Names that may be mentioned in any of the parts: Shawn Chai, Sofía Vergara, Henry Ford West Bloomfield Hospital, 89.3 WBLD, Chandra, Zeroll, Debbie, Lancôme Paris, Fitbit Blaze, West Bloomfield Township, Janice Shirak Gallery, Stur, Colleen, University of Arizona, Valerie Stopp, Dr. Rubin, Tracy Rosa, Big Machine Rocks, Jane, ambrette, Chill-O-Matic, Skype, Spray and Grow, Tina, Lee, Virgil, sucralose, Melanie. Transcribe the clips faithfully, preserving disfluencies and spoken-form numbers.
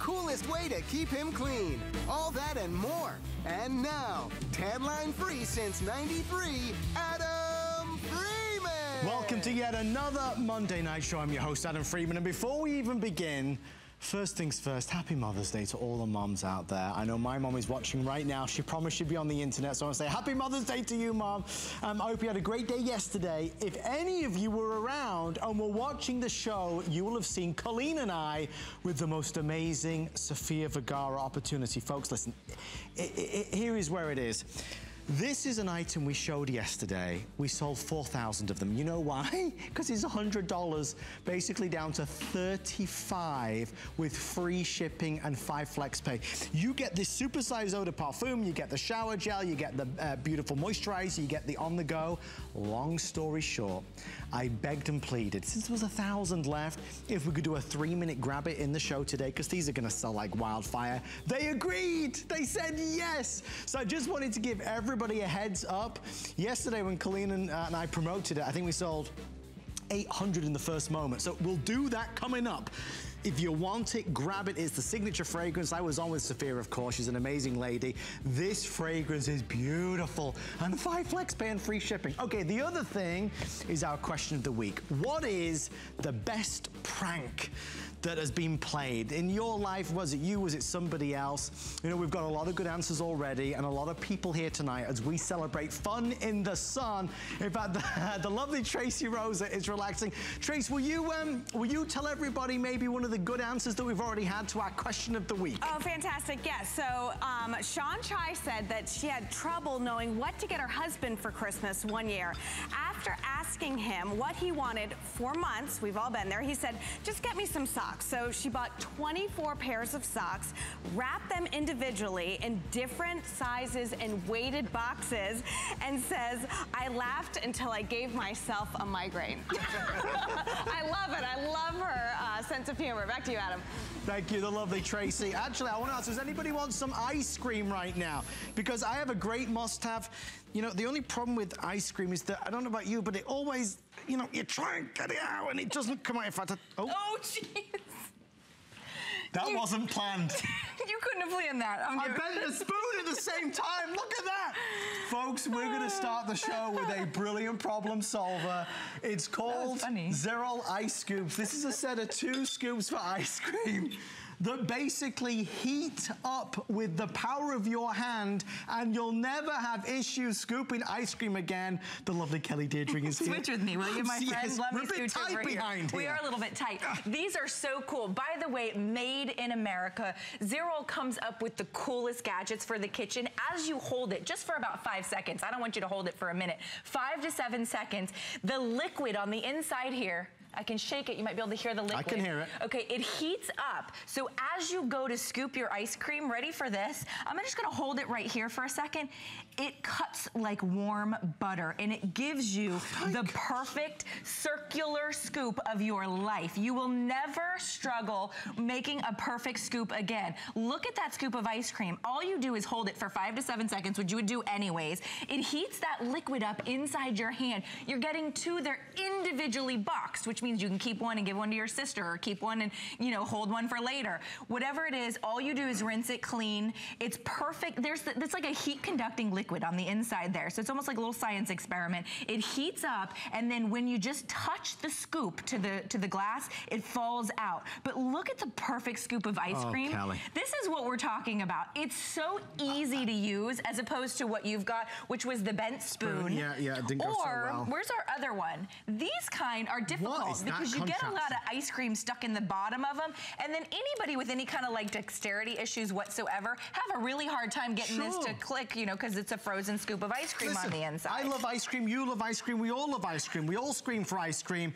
Coolest way to keep him clean. All that and more. And now, tan line free since ninety-three, Adam Freeman! Welcome to yet another Monday Night Show. I'm your host, Adam Freeman. And before we even begin, first things first, happy Mother's Day to all the mums out there. I know my mum is watching right now. She promised she'd be on the internet, so I want to say happy Mother's Day to you, Mum. Um, I hope you had a great day yesterday. If any of you were around and were watching the show, you will have seen Colleen and I with the most amazing Sofía Vergara opportunity. Folks, listen, it, it, it, here is where it is. This is an item we showed yesterday. We sold four thousand of them. You know why? Because it's one hundred dollars, basically down to thirty-five with free shipping and five flex pay. You get this supersized eau de parfum, you get the shower gel, you get the uh, beautiful moisturizer, you get the on-the-go. Long story short, I begged and pleaded, since there was a thousand left, if we could do a three-minute grab it in the show today, because these are gonna sell like wildfire. They agreed, they said yes. So I just wanted to give everybody Everybody a heads up. Yesterday when Colleen and, uh, and I promoted it, I think we sold eight hundred in the first moment. So we'll do that coming up. If you want it, grab it. It's the signature fragrance. I was on with Sofía, of course. She's an amazing lady. This fragrance is beautiful. And five flex pay and free shipping. Okay, the other thing is our question of the week. What is the best prank that has been played in your life? Was it you? Was it somebody else? You know, we've got a lot of good answers already and a lot of people here tonight as we celebrate fun in the sun. In fact, the, the lovely Tracy Rosa is relaxing. Trace, will you um, will you tell everybody maybe one of the good answers that we've already had to our question of the week? Oh, fantastic, yes. So um, Shawn Chai said that she had trouble knowing what to get her husband for Christmas one year. After asking him what he wanted for months, we've all been there, he said, just get me some socks. So she bought twenty-four pairs of socks, wrapped them individually in different sizes and weighted boxes, and says, I laughed until I gave myself a migraine. I love it. I love her uh, sense of humor. Back to you, Adam. Thank you, the lovely Tracy. Actually, I want to ask, does anybody want some ice cream right now? Because I have a great must-have. You know, the only problem with ice cream is that, I don't know about you, but it always, you know, you try and get it out and it doesn't come out. In fact, I, oh. Oh, jeez. That you, wasn't planned. You couldn't have planned that. I'm I bent the spoon at the same time. Look at that. Folks, we're going to start the show with a brilliant problem solver. It's called Zeroll Ice Scoops. This is a set of two scoops for ice cream that basically heat up with the power of your hand and you'll never have issues scooping ice cream again. The lovely Kelly Deirdring is here. Switch with me, will you, my friend? Yes. Let me scoot over here. We are a little bit tight. These are so cool. By the way, made in America, Zeroll comes up with the coolest gadgets for the kitchen. As you hold it, just for about five seconds, I don't want you to hold it for a minute, five to seven seconds, the liquid on the inside here, I can shake it. You might be able to hear the liquid. I can hear it. Okay, it heats up. So as you go to scoop your ice cream, ready for this, I'm just going to hold it right here for a second. It cuts like warm butter, and it gives you oh the God. perfect circular scoop of your life. You will never struggle making a perfect scoop again. Look at that scoop of ice cream. All you do is hold it for five to seven seconds, which you would do anyways. It heats that liquid up inside your hand. You're getting two. They're individually boxed, which means you can keep one and give one to your sister, or keep one and, you know, hold one for later. Whatever it is, all you do is rinse it clean. It's perfect. There's the, it's like a heat conducting liquid on the inside there. So it's almost like a little science experiment. It heats up, and then when you just touch the scoop to the to the glass, it falls out. But look at the perfect scoop of ice oh, cream. Kelly. This is what we're talking about. It's so easy to use as opposed to what you've got, which was the bent spoon. spoon. Yeah, yeah, it didn't go so well. Or, where's our other one? These kind are difficult. What? Because you get a lot of ice cream stuck in the bottom of them, and then anybody with any kind of like dexterity issues whatsoever have a really hard time getting sure. this to click, you know, because it's a frozen scoop of ice cream Listen, on the inside. I love ice cream, you love ice cream, we all love ice cream, we all scream for ice cream.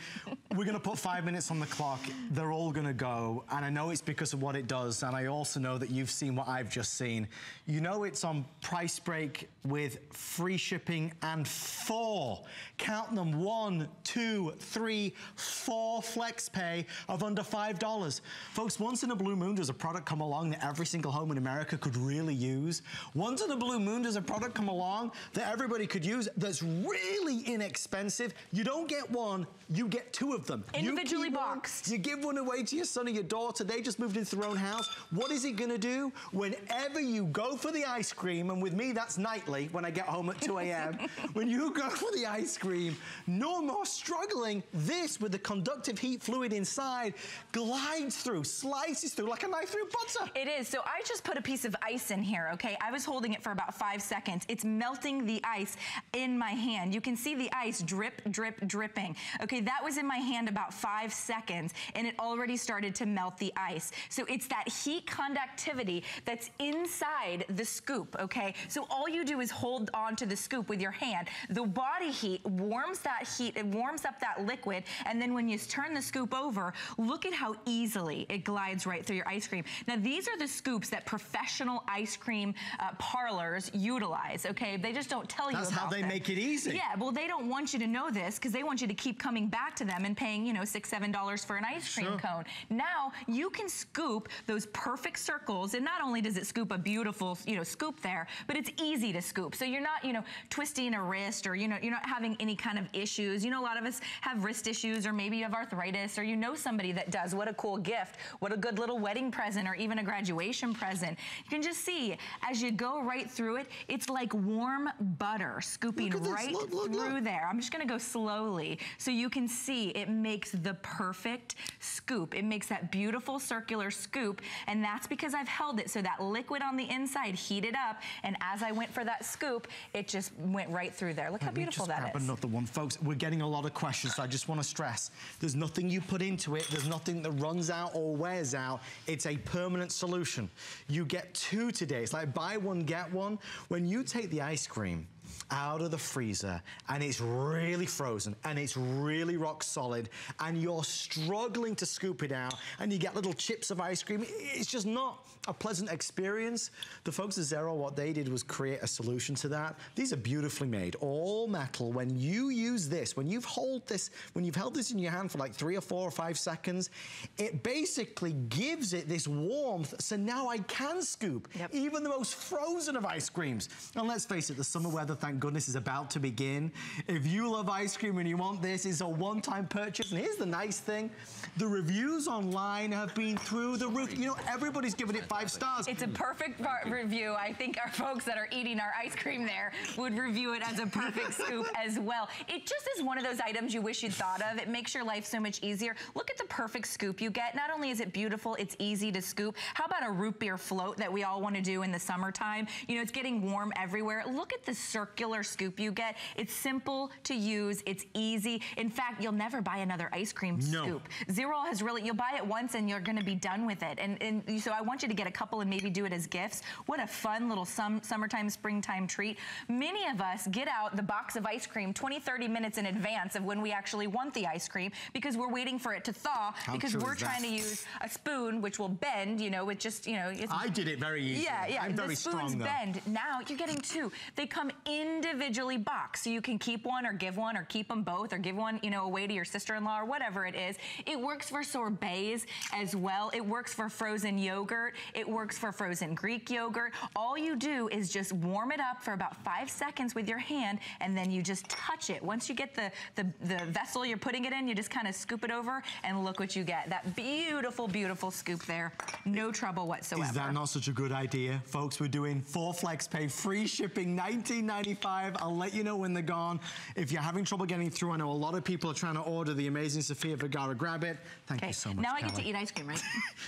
We're going to put five minutes on the clock, they're all going to go, and I know it's because of what it does, and I also know that you've seen what I've just seen. You know it's on price break with free shipping and four, count them, one, two, three, four. for flex pay of under five dollars. Folks, once in a blue moon does a product come along that every single home in America could really use. Once in a blue moon does a product come along that everybody could use that's really inexpensive. You don't get one, you get two of them. Individually you boxed. One, you give one away to your son or your daughter. They just moved into their own house. What is it gonna do? Whenever you go for the ice cream, and with me that's nightly when I get home at two A M when you go for the ice cream, no more struggling. This, with the conductive heat fluid inside, glides through, slices through like a knife through butter. It is. So I just put a piece of ice in here, okay? I was holding it for about five seconds. It's melting the ice in my hand. You can see the ice drip, drip, dripping. Okay, that was in my hand about five seconds, and it already started to melt the ice. So it's that heat conductivity that's inside the scoop, okay? So all you do is hold on to the scoop with your hand. The body heat warms that heat, it warms up that liquid, and then when you turn the scoop over, look at how easily it glides right through your ice cream. Now, these are the scoops that professional ice cream uh, parlors utilize, okay? They just don't tell you about them. That's how they make it easy. Yeah, well, they don't want you to know this because they want you to keep coming back to them and paying, you know, six, seven dollars for an ice cream sure. cone. Now, you can scoop those perfect circles, and not only does it scoop a beautiful, you know, scoop there, but it's easy to scoop. So you're not, you know, twisting a wrist, or, you know, you're not having any kind of issues. You know, a lot of us have wrist issues, or maybe you have arthritis, or you know somebody that does. What a cool gift. What a good little wedding present, or even a graduation present. You can just see, as you go right through it, it's like warm butter scooping right look, look, through look. there. I'm just gonna go slowly so you can see it makes the perfect scoop. It makes that beautiful circular scoop, and that's because I've held it so that liquid on the inside heated up, and as I went for that scoop, it just went right through there. Look how beautiful that is. Let me just grab another one. Folks, we're getting a lot of questions, so I just wanna stress, there's nothing you put into it, there's nothing that runs out or wears out. It's a permanent solution. You get two today. It's like buy one, get one. When you take the ice cream out of the freezer and it's really frozen and it's really rock solid and you're struggling to scoop it out and you get little chips of ice cream, it's just not a pleasant experience. The folks at Zeroll, what they did was create a solution to that. These are beautifully made, all metal. When you use this, when you've hold this, when you've held this in your hand for like three or four or five seconds, it basically gives it this warmth, so now I can scoop yep. even the most frozen of ice creams. And let's face it, the summer weather, thank goodness, is about to begin. If you love ice cream and you want this, it's a one-time purchase. And here's the nice thing. The reviews online have been through the roof. You know, everybody's giving it five stars. It's a perfect review. I think our folks that are eating our ice cream there would review it as a perfect scoop as well. It just is one of those items you wish you'd thought of. It makes your life so much easier. Look at the perfect scoop you get. Not only is it beautiful, it's easy to scoop. How about a root beer float that we all want to do in the summertime? You know, it's getting warm everywhere. Look at the circle. Circular scoop you get. It's simple to use. It's easy. In fact, you'll never buy another ice cream no. scoop. Zeroll has really, you'll buy it once and you're going to be done with it. And, and so I want you to get a couple and maybe do it as gifts. What a fun little sum, summertime, springtime treat. Many of us get out the box of ice cream twenty, thirty minutes in advance of when we actually want the ice cream because we're waiting for it to thaw. How because we're trying to use a spoon, which will bend, you know, with just, you know. It's, I did it very easily. Yeah, yeah. I'm very strong, though. The spoons bend. Now you're getting two. They come in individually boxed, so you can keep one or give one or keep them both or give one, you know, away to your sister-in-law or whatever it is. It works for sorbets as well. It works for frozen yogurt. It works for frozen Greek yogurt. All you do is just warm it up for about five seconds with your hand, and then you just touch it. Once you get the, the, the vessel you're putting it in, you just kind of scoop it over, and look what you get. That beautiful, beautiful scoop there. No trouble whatsoever. Is that not such a good idea? Folks, we're doing four flex pay, free shipping, nineteen ninety-five. I'll let you know when they're gone. If you're having trouble getting through, I know a lot of people are trying to order the amazing Sofía Vergara. Grab it. Thank okay. you so much, Now I Kelly. get to eat ice cream, right?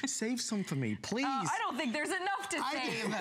Save some for me, please. Uh, I don't think there's enough to I save.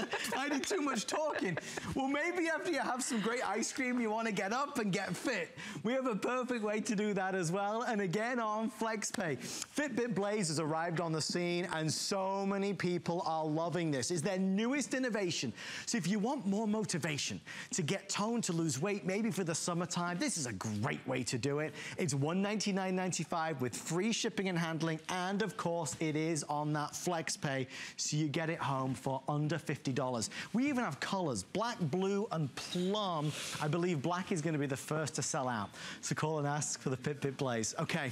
Did, I did too much talking. Well, maybe after you have some great ice cream, you want to get up and get fit. We have a perfect way to do that as well. And again, on FlexPay. Fitbit Blaze has arrived on the scene, and so many people are loving this. It's their newest innovation. So if you want more motivation, action. To get toned, to lose weight, maybe for the summertime, this is a great way to do it. It's one hundred ninety-nine ninety-five with free shipping and handling, and of course it is on that flex pay, so you get it home for under fifty dollars. We even have colors, black, blue, and plum. I believe black is gonna be the first to sell out. So call and ask for the Fitbit Blaze. Okay.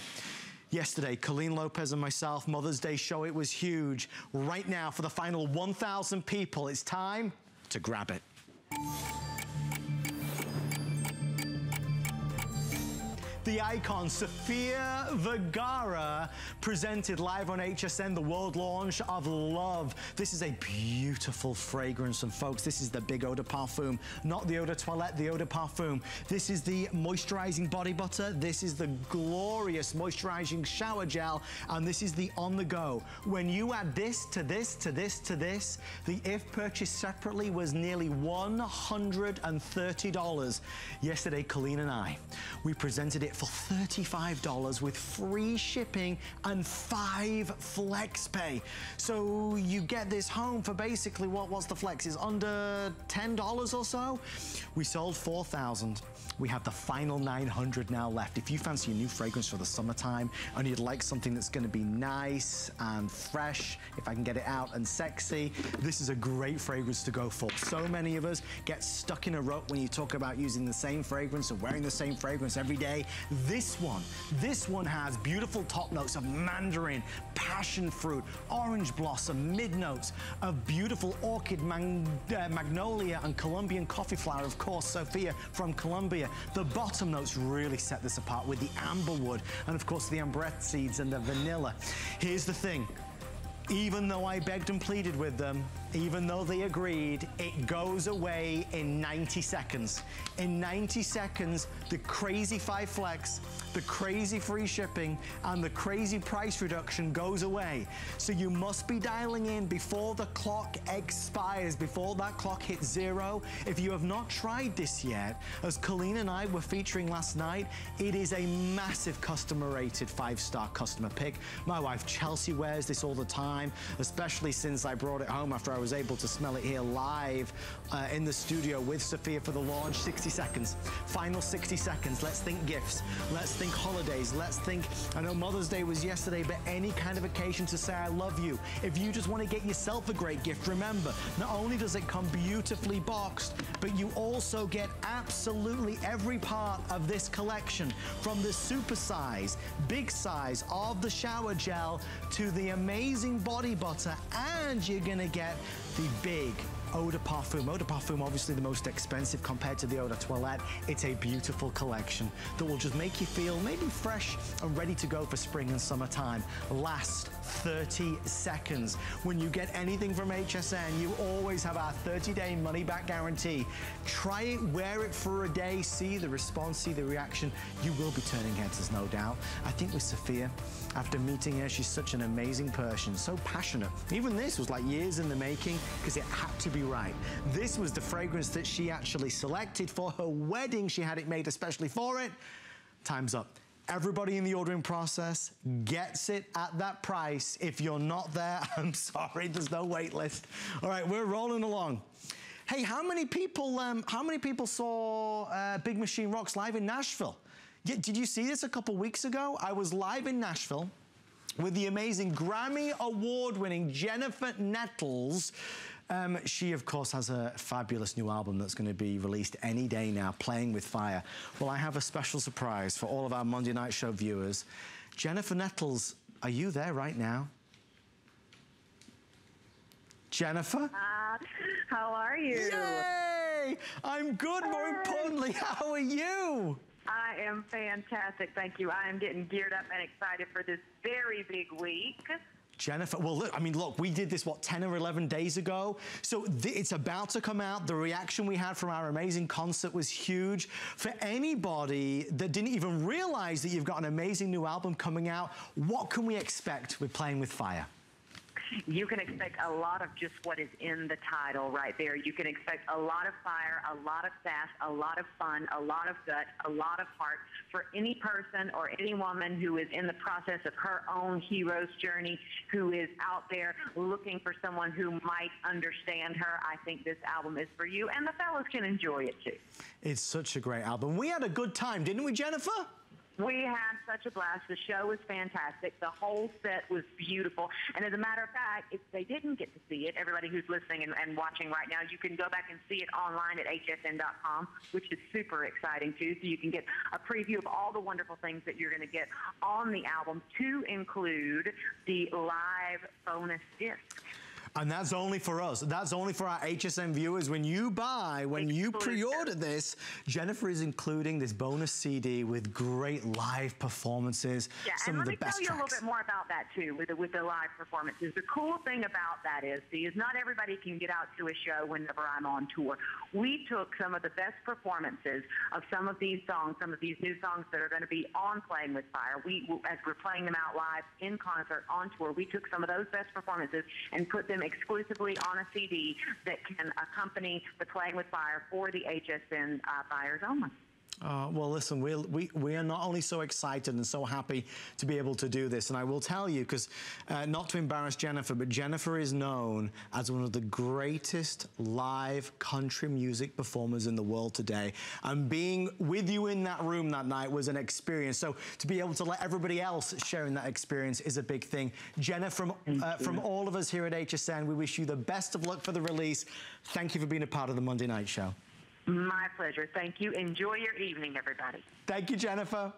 Yesterday, Colleen Lopez and myself, Mother's Day show, it was huge. Right now, for the final one thousand people, it's time to grab it. The icon, Sofía Vergara, presented live on H S N, the world launch of Love. This is a beautiful fragrance, and folks, this is the big eau de parfum, not the eau de toilette, the eau de parfum. This is the moisturizing body butter, this is the glorious moisturizing shower gel, and this is the on the go. When you add this to this to this to this, the if purchased separately was nearly one hundred thirty dollars. Yesterday, Colleen and I, we presented it for thirty-five dollars with free shipping and five flex pay. So you get this home for basically what, what's the flex? Is under ten dollars or so? We sold four thousand. We have the final nine hundred now left. If you fancy a new fragrance for the summertime and you'd like something that's gonna be nice and fresh, if I can get it out, and sexy, this is a great fragrance to go for. So many of us get stuck in a rut when you talk about using the same fragrance or wearing the same fragrance every day. This one, this one has beautiful top notes of mandarin, passion fruit, orange blossom, mid notes of beautiful orchid, man, uh, magnolia, and Colombian coffee flower. Of course, Sofía from Colombia. The bottom notes really set this apart with the amberwood, and of course the ambrette seeds and the vanilla. Here's the thing. Even though I begged and pleaded with them, even though they agreed, it goes away in ninety seconds. In ninety seconds, the crazy five flex, the crazy free shipping, and the crazy price reduction goes away. So you must be dialing in before the clock expires, before that clock hits zero. If you have not tried this yet, as Colleen and I were featuring last night, it is a massive customer-rated five-star customer pick. My wife Chelsea wears this all the time, especially since I brought it home after I was able to smell it here live uh, in the studio with Sofía for the launch. sixty seconds, final sixty seconds. Let's think gifts, let's think holidays, let's think, I know Mother's Day was yesterday, but any kind of occasion to say I love you. If you just want to get yourself a great gift, remember, not only does it come beautifully boxed, but you also get absolutely every part of this collection, from the super size, big size of the shower gel to the amazing body butter, and you're gonna get the big eau de parfum. Eau de parfum, obviously the most expensive compared to the eau de toilette. It's a beautiful collection that will just make you feel maybe fresh and ready to go for spring and summertime. Last thirty seconds. When you get anything from H S N, you always have our thirty day money-back guarantee. Try it, wear it for a day, see the response, see the reaction. You will be turning heads, there's no doubt. I think with Sofía, after meeting her, she's such an amazing person, so passionate. Even this was like years in the making, because it had to be right. This was the fragrance that she actually selected for her wedding. She had it made especially for it. Time's up. Everybody in the ordering process gets it at that price. If you're not there, I'm sorry, there's no wait list. All right, we're rolling along. Hey, how many people, um, how many people saw uh, Big Machine Rocks live in Nashville? Yeah, did you see this a couple weeks ago? I was live in Nashville with the amazing Grammy award-winning Jennifer Nettles. Um, she, of course, has a fabulous new album that's going to be released any day now, Playing With Fire. Well, I have a special surprise for all of our Monday Night Show viewers. Jennifer Nettles, are you there right now? Jennifer? Uh, how are you? Yay! I'm good. Hi. More importantly, how are you? I am fantastic, thank you. I am getting geared up and excited for this very big week. Jennifer, well, look, I mean, look, we did this, what, ten or eleven days ago? So it's about to come out. The reaction we had from our amazing concert was huge. For anybody that didn't even realize that you've got an amazing new album coming out, what can we expect with Playing With Fire? you can expect a lot of just what is in the title right there. You can expect a lot of fire, a lot of sass, a lot of fun, a lot of gut, a lot of heart for any person or any woman who is in the process of her own hero's journey, who is out there looking for someone who might understand her. I think this album is for you, and the fellas can enjoy it too. It's such a great album. We had a good time, didn't we, Jennifer? We had such a blast. The show was fantastic. The whole set was beautiful. And as a matter of fact, if they didn't get to see it, everybody who's listening and, and watching right now, you can go back and see it online at H S N dot com, which is super exciting, too. So you can get a preview of all the wonderful things that you're going to get on the album, to include the live bonus disc. And that's only for us. That's only for our H S N viewers. When you buy, when you pre-order this, Jennifer is including this bonus C D with great live performances. Yeah, some of the best tracks. Yeah, and let me tell you a little bit more about that, too, with the, with the live performances. The cool thing about that is, see, is not everybody can get out to a show whenever I'm on tour. We took some of the best performances of some of these songs, some of these new songs that are going to be on Playing With Fire. We, as we're playing them out live, in concert, on tour, we took some of those best performances and put them exclusively on a C D that can accompany the Playing With Fire for the H S N uh, buyers only. Uh, well, listen, we're, we, we are not only so excited and so happy to be able to do this, and I will tell you, because uh, not to embarrass Jennifer, but Jennifer is known as one of the greatest live country music performers in the world today. And being with you in that room that night was an experience. So to be able to let everybody else share in that experience is a big thing. Jennifer, from, uh, from all of us here at H S N, we wish you the best of luck for the release. Thank you for being a part of the Monday Night Show. My pleasure. Thank you. Enjoy your evening, everybody. Thank you, Jennifer.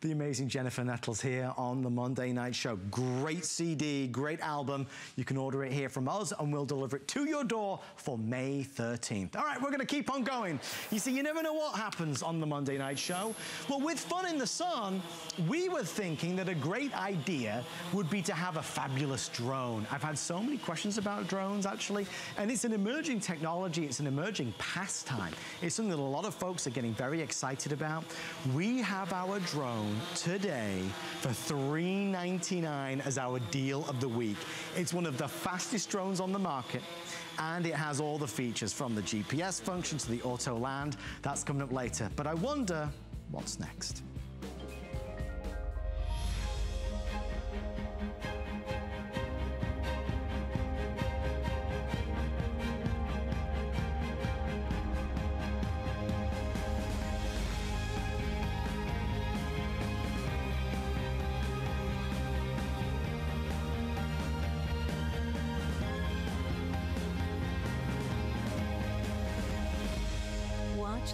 The amazing Jennifer Nettles here on the Monday Night Show. Great C D, great album. You can order it here from us, and we'll deliver it to your door for May thirteenth. All right, we're going to keep on going. You see, you never know what happens on the Monday Night Show. Well, with Fun in the Sun, we were thinking that a great idea would be to have a fabulous drone. I've had so many questions about drones, actually, and it's an emerging technology. It's an emerging pastime. It's something that a lot of folks are getting very excited about. We have our drone today for three ninety-nine as our deal of the week. It's one of the fastest drones on the market, and it has all the features from the G P S function to the auto land. That's coming up later. But I wonder what's next.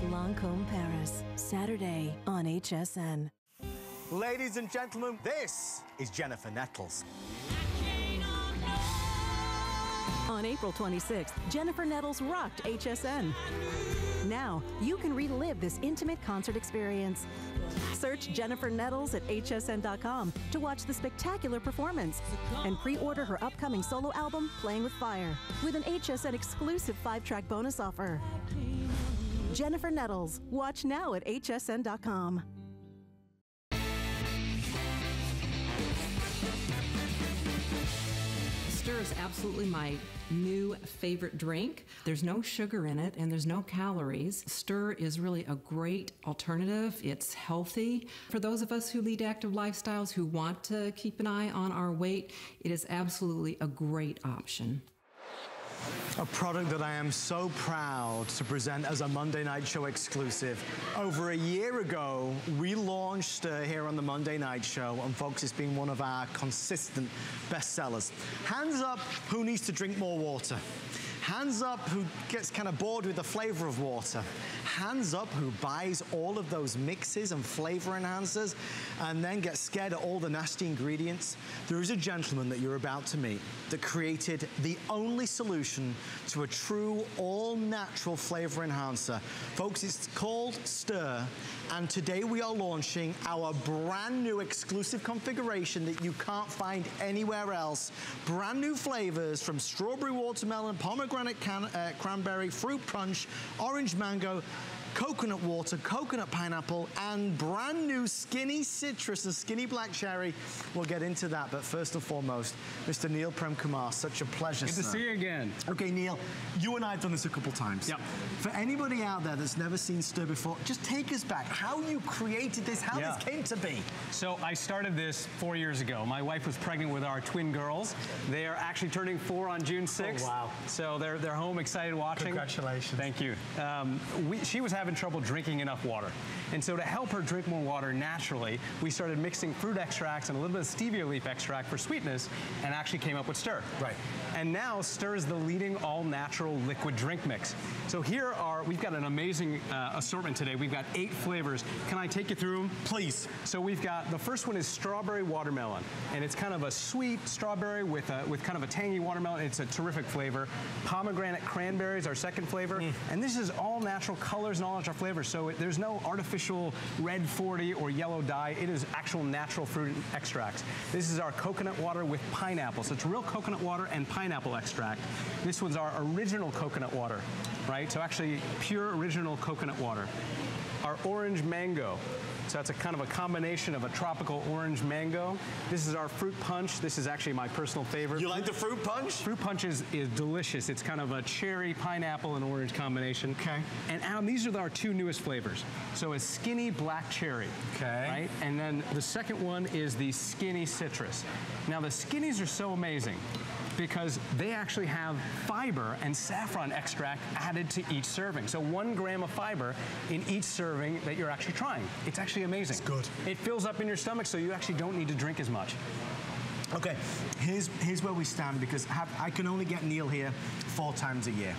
Lancôme Paris, Saturday on H S N. Ladies and gentlemen, this is Jennifer Nettles. On April twenty-sixth, Jennifer Nettles rocked H S N. Now, you can relive this intimate concert experience. Search Jennifer Nettles at H S N dot com to watch the spectacular performance and pre-order her upcoming solo album, Playing With Fire, with an H S N exclusive five-track bonus offer. Jennifer Nettles. Watch now at H S N dot com. Stur is absolutely my new favorite drink. There's no sugar in it and there's no calories. Stur is really a great alternative. It's healthy. For those of us who lead active lifestyles who want to keep an eye on our weight, it is absolutely a great option. A product that I am so proud to present as a Monday Night Show exclusive. Over a year ago, we launched Stur here on the Monday Night Show, and folks, it's been one of our consistent bestsellers. Hands up, who needs to drink more water? Hands up, who gets kind of bored with the flavor of water? Hands up, who buys all of those mixes and flavor enhancers and then gets scared at all the nasty ingredients? There is a gentleman that you're about to meet that created the only solution to a true all-natural flavor enhancer. Folks, it's called Stur, and today we are launching our brand new exclusive configuration that you can't find anywhere else. Brand new flavors from strawberry, watermelon, pomegranate, Can, uh, cranberry, fruit punch, orange mango, coconut water, coconut pineapple, and brand new skinny citrus and skinny black cherry. We'll get into that, but first and foremost, Mister Neil Prem Kumar, such a pleasure. Good to see you again. Okay, Neil, you and I have done this a couple times. Yep. For anybody out there that's never seen Stur before, just take us back. How you created this, how yeah. this came to be. So I started this four years ago. My wife was pregnant with our twin girls. They are actually turning four on June sixth. Oh, wow. So they're, they're home, excited, watching. Congratulations. Thank you. Um, we, she was having trouble drinking enough water. And so to help her drink more water naturally, we started mixing fruit extracts and a little bit of stevia leaf extract for sweetness, and actually came up with Stur. Right. And now Stur is the leading all-natural liquid drink mix. So here are, we've got an amazing uh, assortment today. We've got eight flavors. Can I take you through them? Please. So we've got, the first one is strawberry watermelon. And it's kind of a sweet strawberry with, a, with kind of a tangy watermelon. It's a terrific flavor. Pomegranate cranberry is our second flavor. Mm. And this is all natural colors and all natural flavors. So it, there's no artificial red forty or yellow dye. It is actual natural fruit extracts. This is our coconut water with pineapple. So it's real coconut water and pineapple extract. This one's our original coconut water, right? So actually pure original coconut water. Our orange mango. So that's a kind of a combination of a tropical orange mango. This is our fruit punch. This is actually my personal favorite. You like the fruit punch? Fruit punch is, is delicious. It's kind of a cherry, pineapple, and orange combination. Okay. And Adam, these are our two newest flavors. So a skinny black cherry. Okay. Right? And then the second one is the skinny citrus. Now the skinnies are so amazing because they actually have fiber and saffron extract added to each serving. So one gram of fiber in each serving that you're actually trying. It's actually amazing. It's good. It fills up in your stomach, so you actually don't need to drink as much. Okay, here's, here's where we stand, because have, I can only get Neil here four times a year.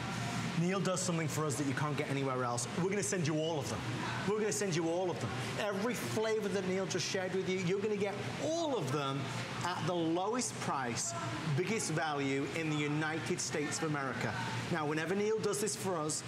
Neil does something for us that you can't get anywhere else. We're going to send you all of them. We're going to send you all of them. Every flavor that Neil just shared with you, you're going to get all of them at the lowest price, biggest value in the United States of America. Now, whenever Neil does this for us,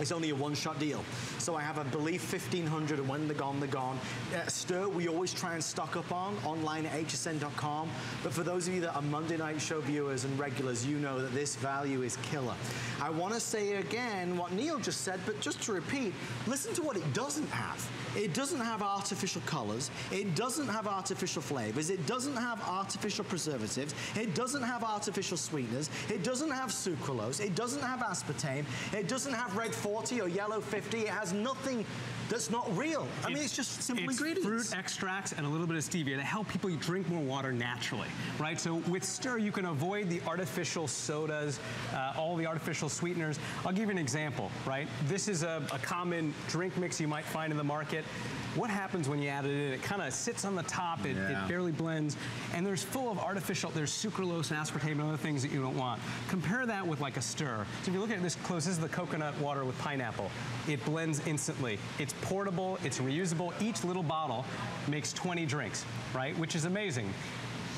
it's only a one-shot deal. So I have, I believe, fifteen hundred, and when they're gone, they're gone. Uh, Stur, we always try and stock up on, online at H S N dot com. But for those of you that are Monday Night Show viewers and regulars, you know that this value is killer. I want to say again what Neil just said, but just to repeat, listen to what it doesn't have. It doesn't have artificial colors. It doesn't have artificial flavors. It doesn't have artificial preservatives. It doesn't have artificial sweeteners. It doesn't have sucralose. It doesn't have aspartame. It doesn't have red forty or yellow fifty. It has nothing that's not real. I it's, mean, it's just simple it's ingredients. Fruit extracts and a little bit of stevia to help people drink more water naturally, right? So with Stur, you can avoid the artificial sodas, uh, all the artificial sweeteners. I'll give you an example, right? This is a, a common drink mix you might find in the market. What happens when you add it in? It kind of sits on the top, it, yeah. it barely blends, and there's full of artificial, there's sucralose and aspartame and other things that you don't want. Compare that with like a Stur. So if you look at this close, this is the coconut water with pineapple. It blends instantly. It's portable, it's reusable. Each little bottle makes twenty drinks, right? Which is amazing.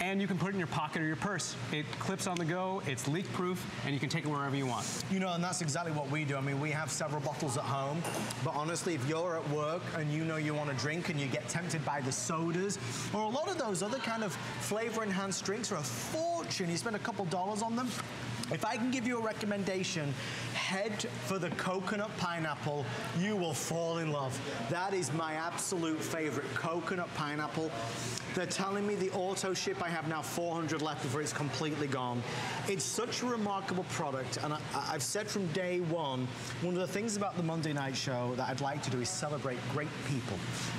And you can put it in your pocket or your purse. It clips on the go, it's leak-proof, and you can take it wherever you want. You know, and that's exactly what we do. I mean, we have several bottles at home, but honestly, if you're at work and you know you want to drink and you get tempted by the sodas, or a lot of those other kind of flavor-enhanced drinks are a fortune. You spend a couple dollars on them. If I can give you a recommendation, head for the coconut pineapple. You will fall in love. That is my absolute favorite, coconut pineapple. They're telling me the auto ship, I have now four hundred left before it's completely gone. It's such a remarkable product, and I, I've said from day one, one of the things about the Monday Night Show that I'd like to do is celebrate great people.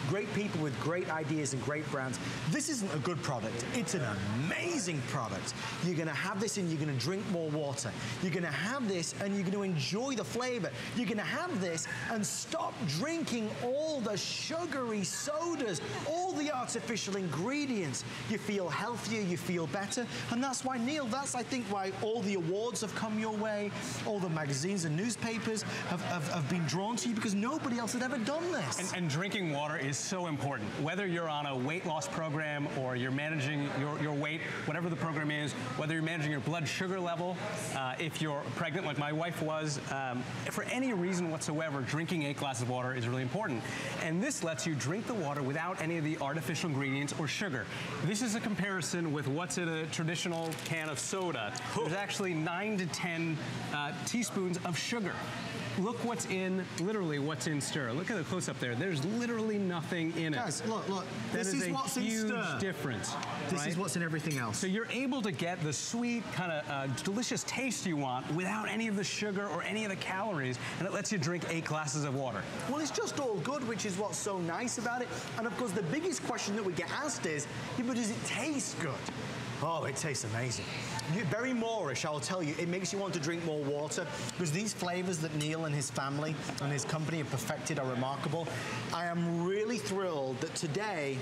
Great people with great ideas and great brands. This isn't a good product. It's an amazing product. You're gonna have this and you're gonna drink more water. You're gonna have this and you're gonna enjoy the flavor. You're gonna have this and stop drinking all the sugary sodas, all the artificial ingredients. You feel healthier, you feel better, and that's why, Neil, that's I think why all the awards have come your way, all the magazines and newspapers have, have, have been drawn to you, because nobody else had ever done this. And, and drinking water is so important. Whether you're on a weight loss program or you're managing your, your weight, whatever the program is, issues, whether you're managing your blood sugar level, uh, if you're pregnant like my wife was, um, for any reason whatsoever, drinking eight glasses of water is really important. And this lets you drink the water without any of the artificial ingredients or sugar. This is a comparison with what's in a traditional can of soda. There's actually nine to ten uh, teaspoons of sugar. Look what's in, literally what's in Stur. Look at the close-up there. There's literally nothing in it. Guys, look, look. That this is, is what's in Stur. Huge difference. This right? is what's in everything else. So you're able to get the sweet, kind of uh, delicious taste you want without any of the sugar or any of the calories, and it lets you drink eight glasses of water. Well, it's just all good, which is what's so nice about it. And of course, the biggest question that we get asked is, yeah, but does it taste good? Oh, it tastes amazing. You're very Moorish, I'll tell you. It makes you want to drink more water because these flavors that Neil and his family and his company have perfected are remarkable. I am really thrilled that today,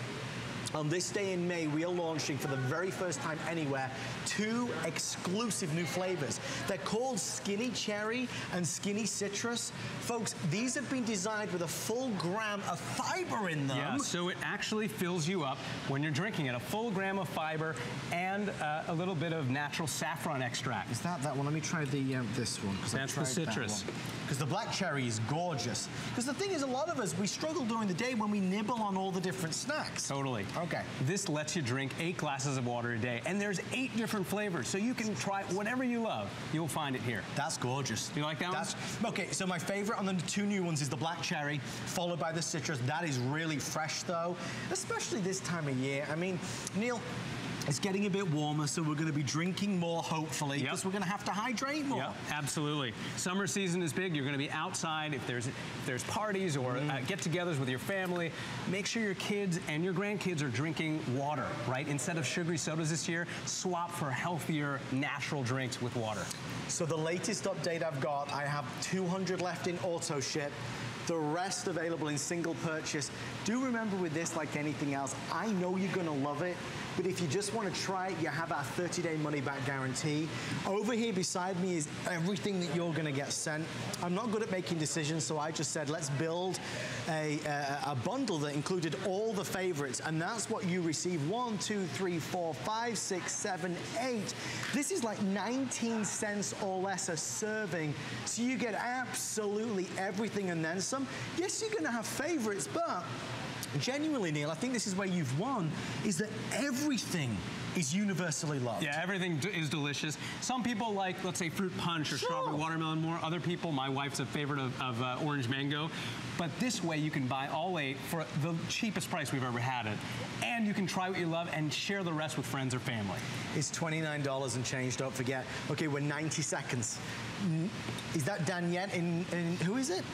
on this day in May, we are launching for the very first time anywhere two exclusive new flavors. They're called Skinny Cherry and Skinny Citrus. Folks, these have been designed with a full gram of fiber in them. Yeah, so it actually fills you up when you're drinking it. A full gram of fiber and uh, a little bit of natural saffron extract. Is that that one? Let me try the uh, this one. That's the citrus. Because the black cherry is gorgeous. Because the thing is, a lot of us, we struggle during the day when we nibble on all the different snacks. Totally. Okay. This lets you drink eight glasses of water a day, and there's eight different flavors, so you can try whatever you love. You'll find it here. That's gorgeous. You like that That's, one? Okay, so my favorite on the two new ones is the black cherry, followed by the citrus. That is really fresh, though, especially this time of year. I mean, Neil, it's getting a bit warmer, so we're going to be drinking more, hopefully, because yep. we're going to have to hydrate more. Yep, absolutely. Summer season is big. You're going to be outside. If there's if there's parties or mm. uh, get-togethers with your family, make sure your kids and your grandkids are drinking water, right? Instead of sugary sodas this year, swap for healthier, natural drinks with water. So the latest update I've got, I have two hundred left in auto ship. The rest available in single purchase. Do remember with this, like anything else, I know you're gonna love it, but if you just wanna try it, you have our thirty day money back guarantee. Over here beside me is everything that you're gonna get sent. I'm not good at making decisions, so I just said, let's build a, a, a bundle that included all the favorites, and that's what you receive. One, two, three, four, five, six, seven, eight. This is like nineteen cents or less a serving, so you get absolutely everything and then some. Yes, you're going to have favorites, but genuinely, Neil, I think this is where you've won, is that everything is universally loved. Yeah, everything is delicious. Some people like, let's say, fruit punch or sure. strawberry watermelon more. Other people, my wife's a favorite of, of uh, orange mango. But this way, you can buy all eight for the cheapest price we've ever had it. And you can try what you love and share the rest with friends or family. It's twenty-nine dollars and change, don't forget. Okay, we're ninety seconds. Is that Danielle in, in, who is it?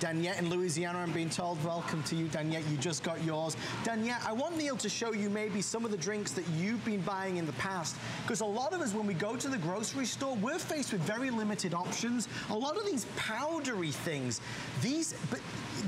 Danielle in Louisiana, I'm being told. Welcome to you, Danielle. You just got yours. Danielle, I want Neil to show you maybe some of the drinks that you've been buying in the past, because a lot of us, when we go to the grocery store, we're faced with very limited options. A lot of these powdery things, these, but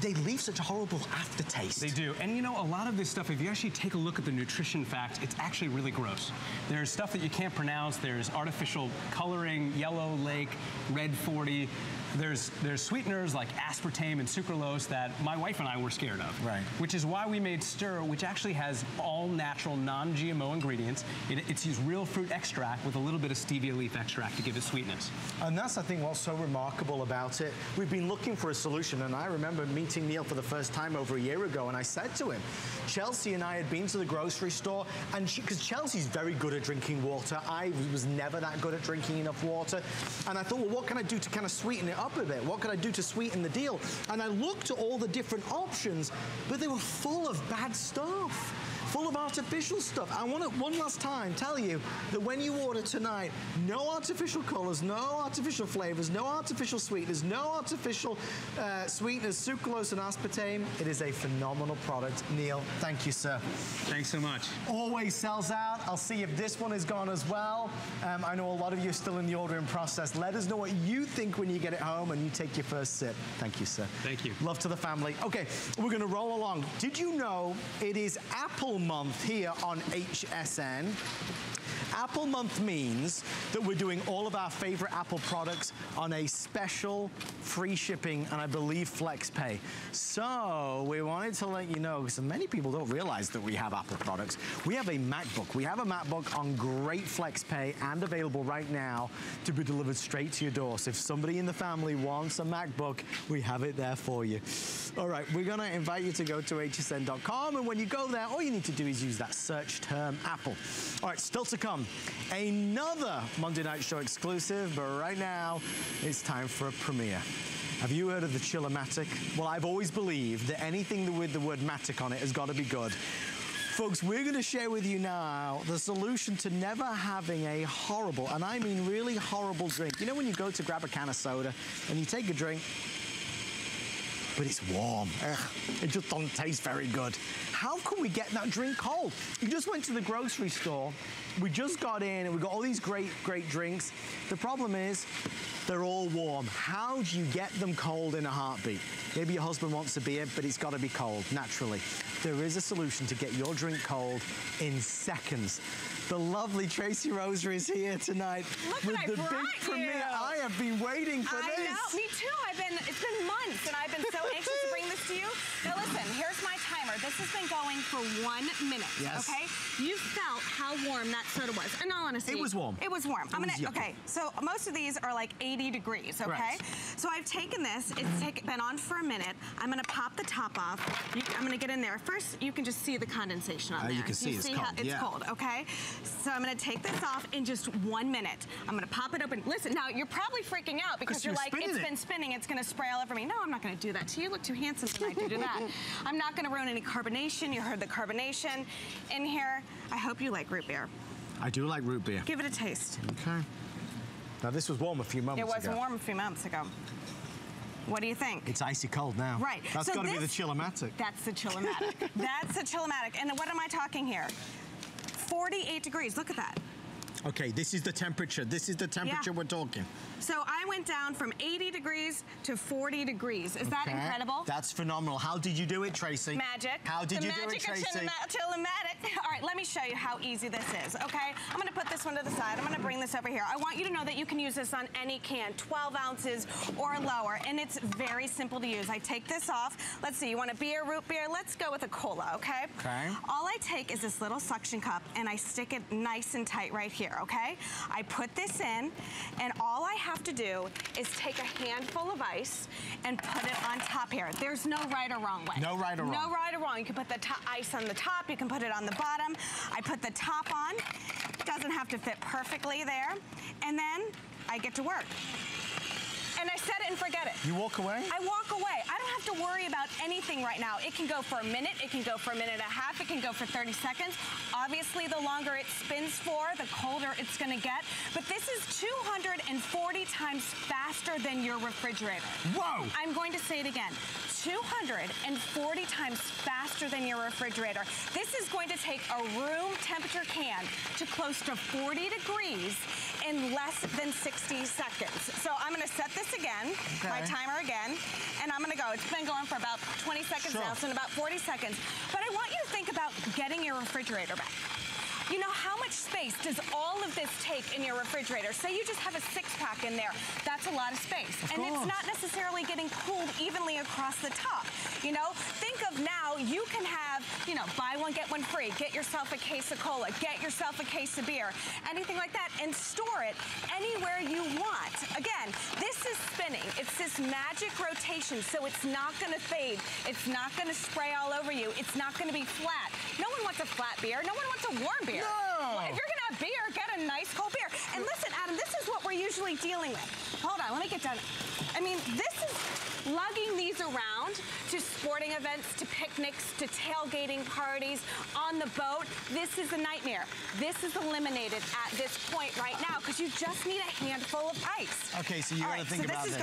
they leave such a horrible aftertaste. They do. And you know, a lot of this stuff, if you actually take a look at the nutrition facts, it's actually really gross. There's stuff that you can't pronounce. There's artificial coloring, yellow lake, red forty. There's, there's sweeteners like aspartame and sucralose that my wife and I were scared of. Right. Which is why we made Stur, which actually has all natural non G M O ingredients. It, it's used real fruit extract with a little bit of stevia leaf extract to give it sweetness. And that's, I think, what's so remarkable about it. We've been looking for a solution, and I remember meeting Neil for the first time over a year ago, and I said to him, Chelsea and I had been to the grocery store, and she, because Chelsea's very good at drinking water. I was never that good at drinking enough water. And I thought, well, what can I do to kind of sweeten it up a bit? What could I do to sweeten the deal? And I looked at all the different options, but they were full of bad stuff, full of artificial stuff. I want to one last time tell you that when you order tonight, no artificial colors, no artificial flavors, no artificial sweeteners, no artificial uh, sweeteners, sucralose and aspartame. It is a phenomenal product. Neil, thank you, sir. Thanks so much. Always sells out. I'll see if this one is gone as well. Um, I know a lot of you are still in the ordering process. Let us know what you think when you get it home and you take your first sip. Thank you, sir. Thank you. Love to the family. Okay, we're gonna roll along. Did you know it is Apple Month here on H S N? Apple Month means that we're doing all of our favorite Apple products on a special free shipping and I believe flex pay. So we wanted to let you know, because many people don't realize that we have Apple products. We have a MacBook. We have a MacBook on great flex pay and available right now to be delivered straight to your door. So if somebody in the family wants a MacBook, we have it there for you. All right, we're gonna invite you to go to H S N dot com, and when you go there, all you need to do is use that search term Apple. All right, still to come, another Monday Night Show exclusive, but right now it's time for a premiere. Have you heard of the Chill-O-Matic? Well, I've always believed that anything with the word matic on it has got to be good. Folks, we're going to share with you now the solution to never having a horrible, and I mean really horrible drink. You know when you go to grab a can of soda and you take a drink, but it's warm. Ugh, it just don't taste very good. How can we get that drink cold? We just went to the grocery store. We just got in and we got all these great, great drinks. The problem is they're all warm. How do you get them cold in a heartbeat? Maybe your husband wants a beer, but it's got to be cold, naturally. There is a solution to get your drink cold in seconds. The lovely Tracy Rosa is here tonight Look with the big premiere. You. I have been waiting for I this. I know, me too. I've been, it's been months and I've been so anxious to bring this to you. Now listen, here's my timer. This has been going for one minute, yes. Okay? You felt how warm that soda was. In all honesty. It was warm. It was warm. It I'm was gonna, okay, so most of these are like eighty degrees, okay? Right. So I've taken this, it's take, been on for a minute. I'm gonna pop the top off. You, I'm gonna get in there. First, you can just see the condensation on uh, there. You can see, you see it's cold. It's yeah. cold, okay? So I'm gonna take this off in just one minute. I'm gonna pop it open. Listen, now you're probably freaking out because you're, you're like, it's it. been spinning, it's gonna spray all over me. No, I'm not gonna do that to you. You look too handsome tonight to do that. I'm not gonna ruin any carbonation. You heard the carbonation in here. I hope you like root beer. I do like root beer. Give it a taste. Okay. Now this was warm a few moments ago. It was ago. warm a few months ago. What do you think? It's icy cold now. Right. That's so gotta this, be the Chill-O-Matic. That's the Chill-O-Matic. That's the Chill-O-Matic. And what am I talking here? forty-eight degrees, look at that. Okay, this is the temperature. This is the temperature yeah. we're talking. So I went down from eighty degrees to forty degrees. Is okay. that incredible? That's phenomenal. How did you do it, Tracy? Magic. How did the you do it, Tracy? The magic of Chill-O-Matic. All right, let me show you how easy this is, okay? I'm gonna put this one to the side. I'm gonna bring this over here. I want you to know that you can use this on any can, twelve ounces or lower, and it's very simple to use. I take this off. Let's see, you want a beer, root beer? Let's go with a cola, okay? Okay. All I take is this little suction cup, and I stick it nice and tight right here. Okay, I put this in, and all I have to do is take a handful of ice and put it on top here. There's no right or wrong way. No right or wrong. No right or wrong. You can put the ice on the top. You can put it on the bottom. I put the top on. It doesn't have to fit perfectly there. And then I get to work. And I set it and forget it. You walk away? I walk away. I don't have to worry about anything right now. It can go for a minute. It can go for a minute and a half. It can go for thirty seconds. Obviously, the longer it spins for, the colder it's going to get. But this is two hundred forty times faster than your refrigerator. Whoa! I'm going to say it again. two hundred forty times faster than your refrigerator. This is going to take a room temperature can to close to forty degrees in less than sixty seconds. So I'm going to set this again, okay. my timer again, and I'm gonna go. It's been going for about twenty seconds sure. now, so in about forty seconds. But I want you to think about getting your refrigerator back. You know, how much space does all of this take in your refrigerator? Say you just have a six-pack in there. That's a lot of space. Of and course. It's not necessarily getting cooled evenly across the top. You know, think of now you can have, you know, buy one, get one free. Get yourself a case of cola. Get yourself a case of beer. Anything like that. And store it anywhere you want. Again, this is spinning. It's this magic rotation, so it's not going to fade. It's not going to spray all over you. It's not going to be flat. No one wants a flat beer. No one wants a warm beer. No. Well, if you're gonna have beer, get a nice cold beer. And listen, Adam, this is what we're usually dealing with. Hold on, let me get done. I mean, this is lugging these around to sporting events, to picnics, to tailgating parties, on the boat. This is a nightmare. This is eliminated at this point right now because you just need a handful of ice. Okay, so you gotta think about this.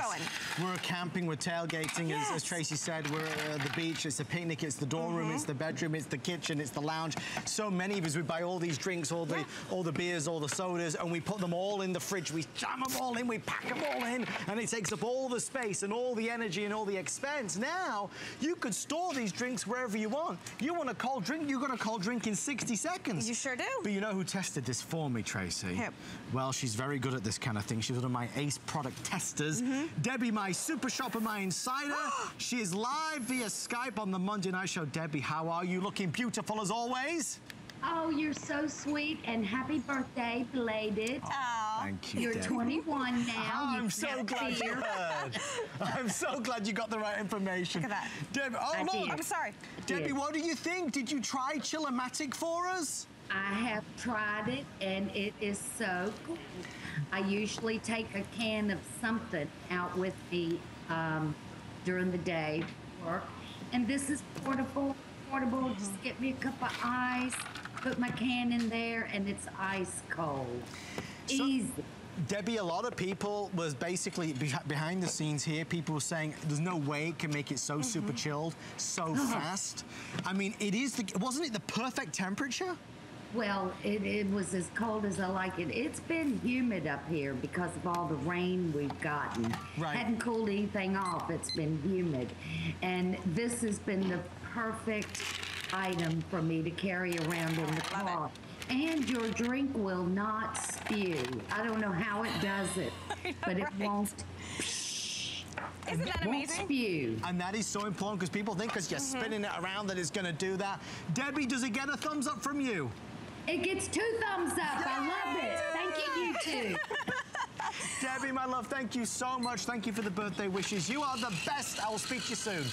We're camping, we're tailgating, yes. as, as Tracy said, we're at the beach, it's a picnic, it's the dorm mm-hmm. room, it's the bedroom, it's the kitchen, it's the lounge. So many of us, we buy all these drinks, all the, yeah. all the beers, all the sodas, and we put them all in the fridge, we jam them all in, we pack them all all in and it takes up all the space and all the energy and all the expense. Now, you could store these drinks wherever you want. You want a cold drink, you got a cold drink in sixty seconds. You sure do. But you know who tested this for me, Tracy? Who? Well, she's very good at this kind of thing. She's one of my ace product testers. Mm-hmm. Debbie, my super shopper, my insider. She is live via Skype on the Monday Night Show. Debbie, how are you? Looking beautiful as always. Oh, you're so sweet, and happy birthday, belated. Oh, thank you, You're Debbie. twenty-one now. Oh, I'm so glad you heard. I'm so glad you got the right information. Look at that. Debbie, oh, look. I'm sorry. Debbie, what do you think? Did you try Chill-O-Matic for us? I have tried it, and it is so good. I usually take a can of something out with me um, during the day for work, and this is portable. Portable, just get me a cup of ice, put my can in there, and it's ice cold. So, easy. Debbie, a lot of people was basically be behind the scenes here. People were saying there's no way it can make it so mm-hmm. super chilled, so fast. I mean, it is. The, wasn't it the perfect temperature? Well, it, it was as cold as I like it. It's been humid up here because of all the rain we've gotten. Right. Hadn't cooled anything off. It's been humid, and this has been the perfect item for me to carry around in the car. And your drink will not spew. I don't know how it does it, but it won't. Isn't that amazing? Won't spew. And that is so important because people think because you're mm-hmm. spinning it around that it's going to do that. Debbie, does it get a thumbs up from you? It gets two thumbs up. Yay! I love it. Thank you, you two. Debbie, my love, thank you so much. Thank you for the birthday wishes. You are the best. I will speak to you soon.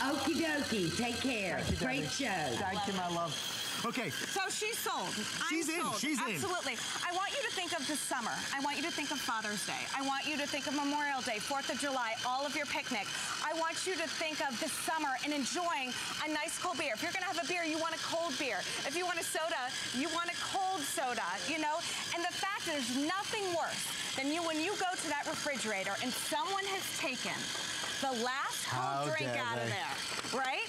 Okie dokie. Take care. You, Great show. Thank love you, it. my love. Okay. So she's sold. She's I'm in. Sold. She's Absolutely. in. Absolutely. I want you to think of the summer. I want you to think of Father's Day. I want you to think of Memorial Day, fourth of July, all of your picnic. I want you to think of the summer and enjoying a nice cold beer. If you're going to have a beer, you want a cold beer. If you want a soda, you want a cold soda, you know? And the fact is, there's nothing worse than you when you go to that refrigerator and someone has taken the last cold How drink out they. of there, right?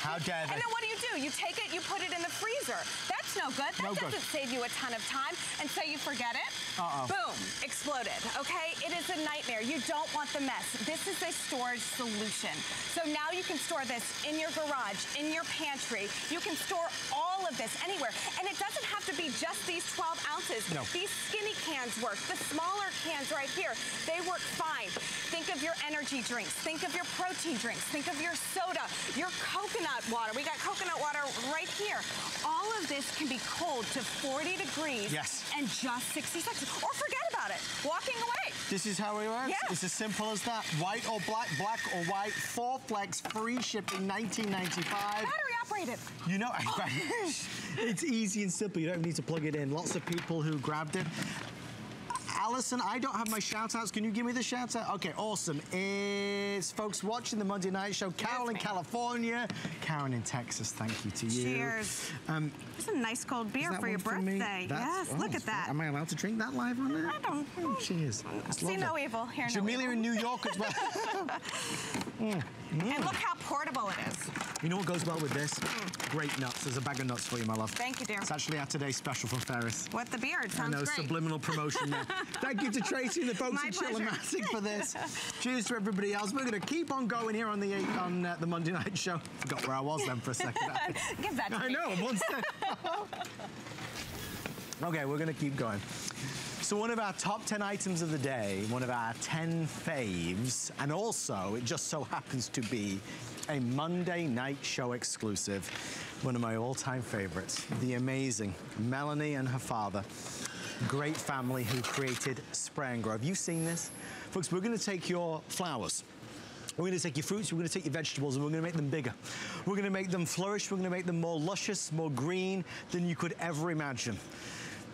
How dare they? And then what do you do? You take it, you put it in the freezer. That's no good. That no doesn't good. save you a ton of time. And so you forget it. Uh-oh. Boom. Exploded. Okay? It is a nightmare. You don't want the mess. This is a storage solution. So now you can store this in your garage, in your pantry. You can store all of this anywhere. And it doesn't have to be just these twelve ounces. No. These skinny cans work. The smaller cans right here, they work fine. Think of your energy drinks. Think of your protein drinks. Think of your soda, your coconut water. We got coconut water right here. All of this can be cold to forty degrees yes. and just sixty seconds. Or forget about it. Walking away. This is how it works. Yeah. It's as simple as that. White or black, black or white. Four flex, free shipping, nineteen ninety-five. Battery operated. You know, oh. It's easy and simple. You don't need to plug it in. Lots of people who grabbed it. Allison, I don't have my shout-outs. Can you give me the shout-out? Okay, awesome. It's folks watching the Monday Night Show. Carol in California. Karen in Texas, thank you to you. Cheers. Um, There's some nice cold beer for your birthday. Yes, oh, look at that. Am I allowed to drink that live on there? I don't. Oh, cheers. See no evil here. Jamelia in New York as well. mm. Mm. And look how portable it is. You know what goes well with this? Mm. Great nuts. There's a bag of nuts for you, my love. Thank you, dear. It's actually our today's special from Ferris. What the beard? Sounds I know, great. Subliminal promotion there. Thank you to Tracy and the folks at Chill-O-Matic for this. Cheers to everybody else. We're going to keep on going here on the on uh, the Monday Night Show. Forgot where I was then for a second. Give that to I me. know. One step. Okay, we're going to keep going. So one of our top ten items of the day, one of our ten faves, and also it just so happens to be a Monday Night Show exclusive, one of my all-time favorites, the amazing Melanie and her father. Great family who created Spray and Grow. Have you seen this? Folks, we're going to take your flowers. We're going to take your fruits, we're going to take your vegetables, and we're going to make them bigger. We're going to make them flourish, we're going to make them more luscious, more green than you could ever imagine.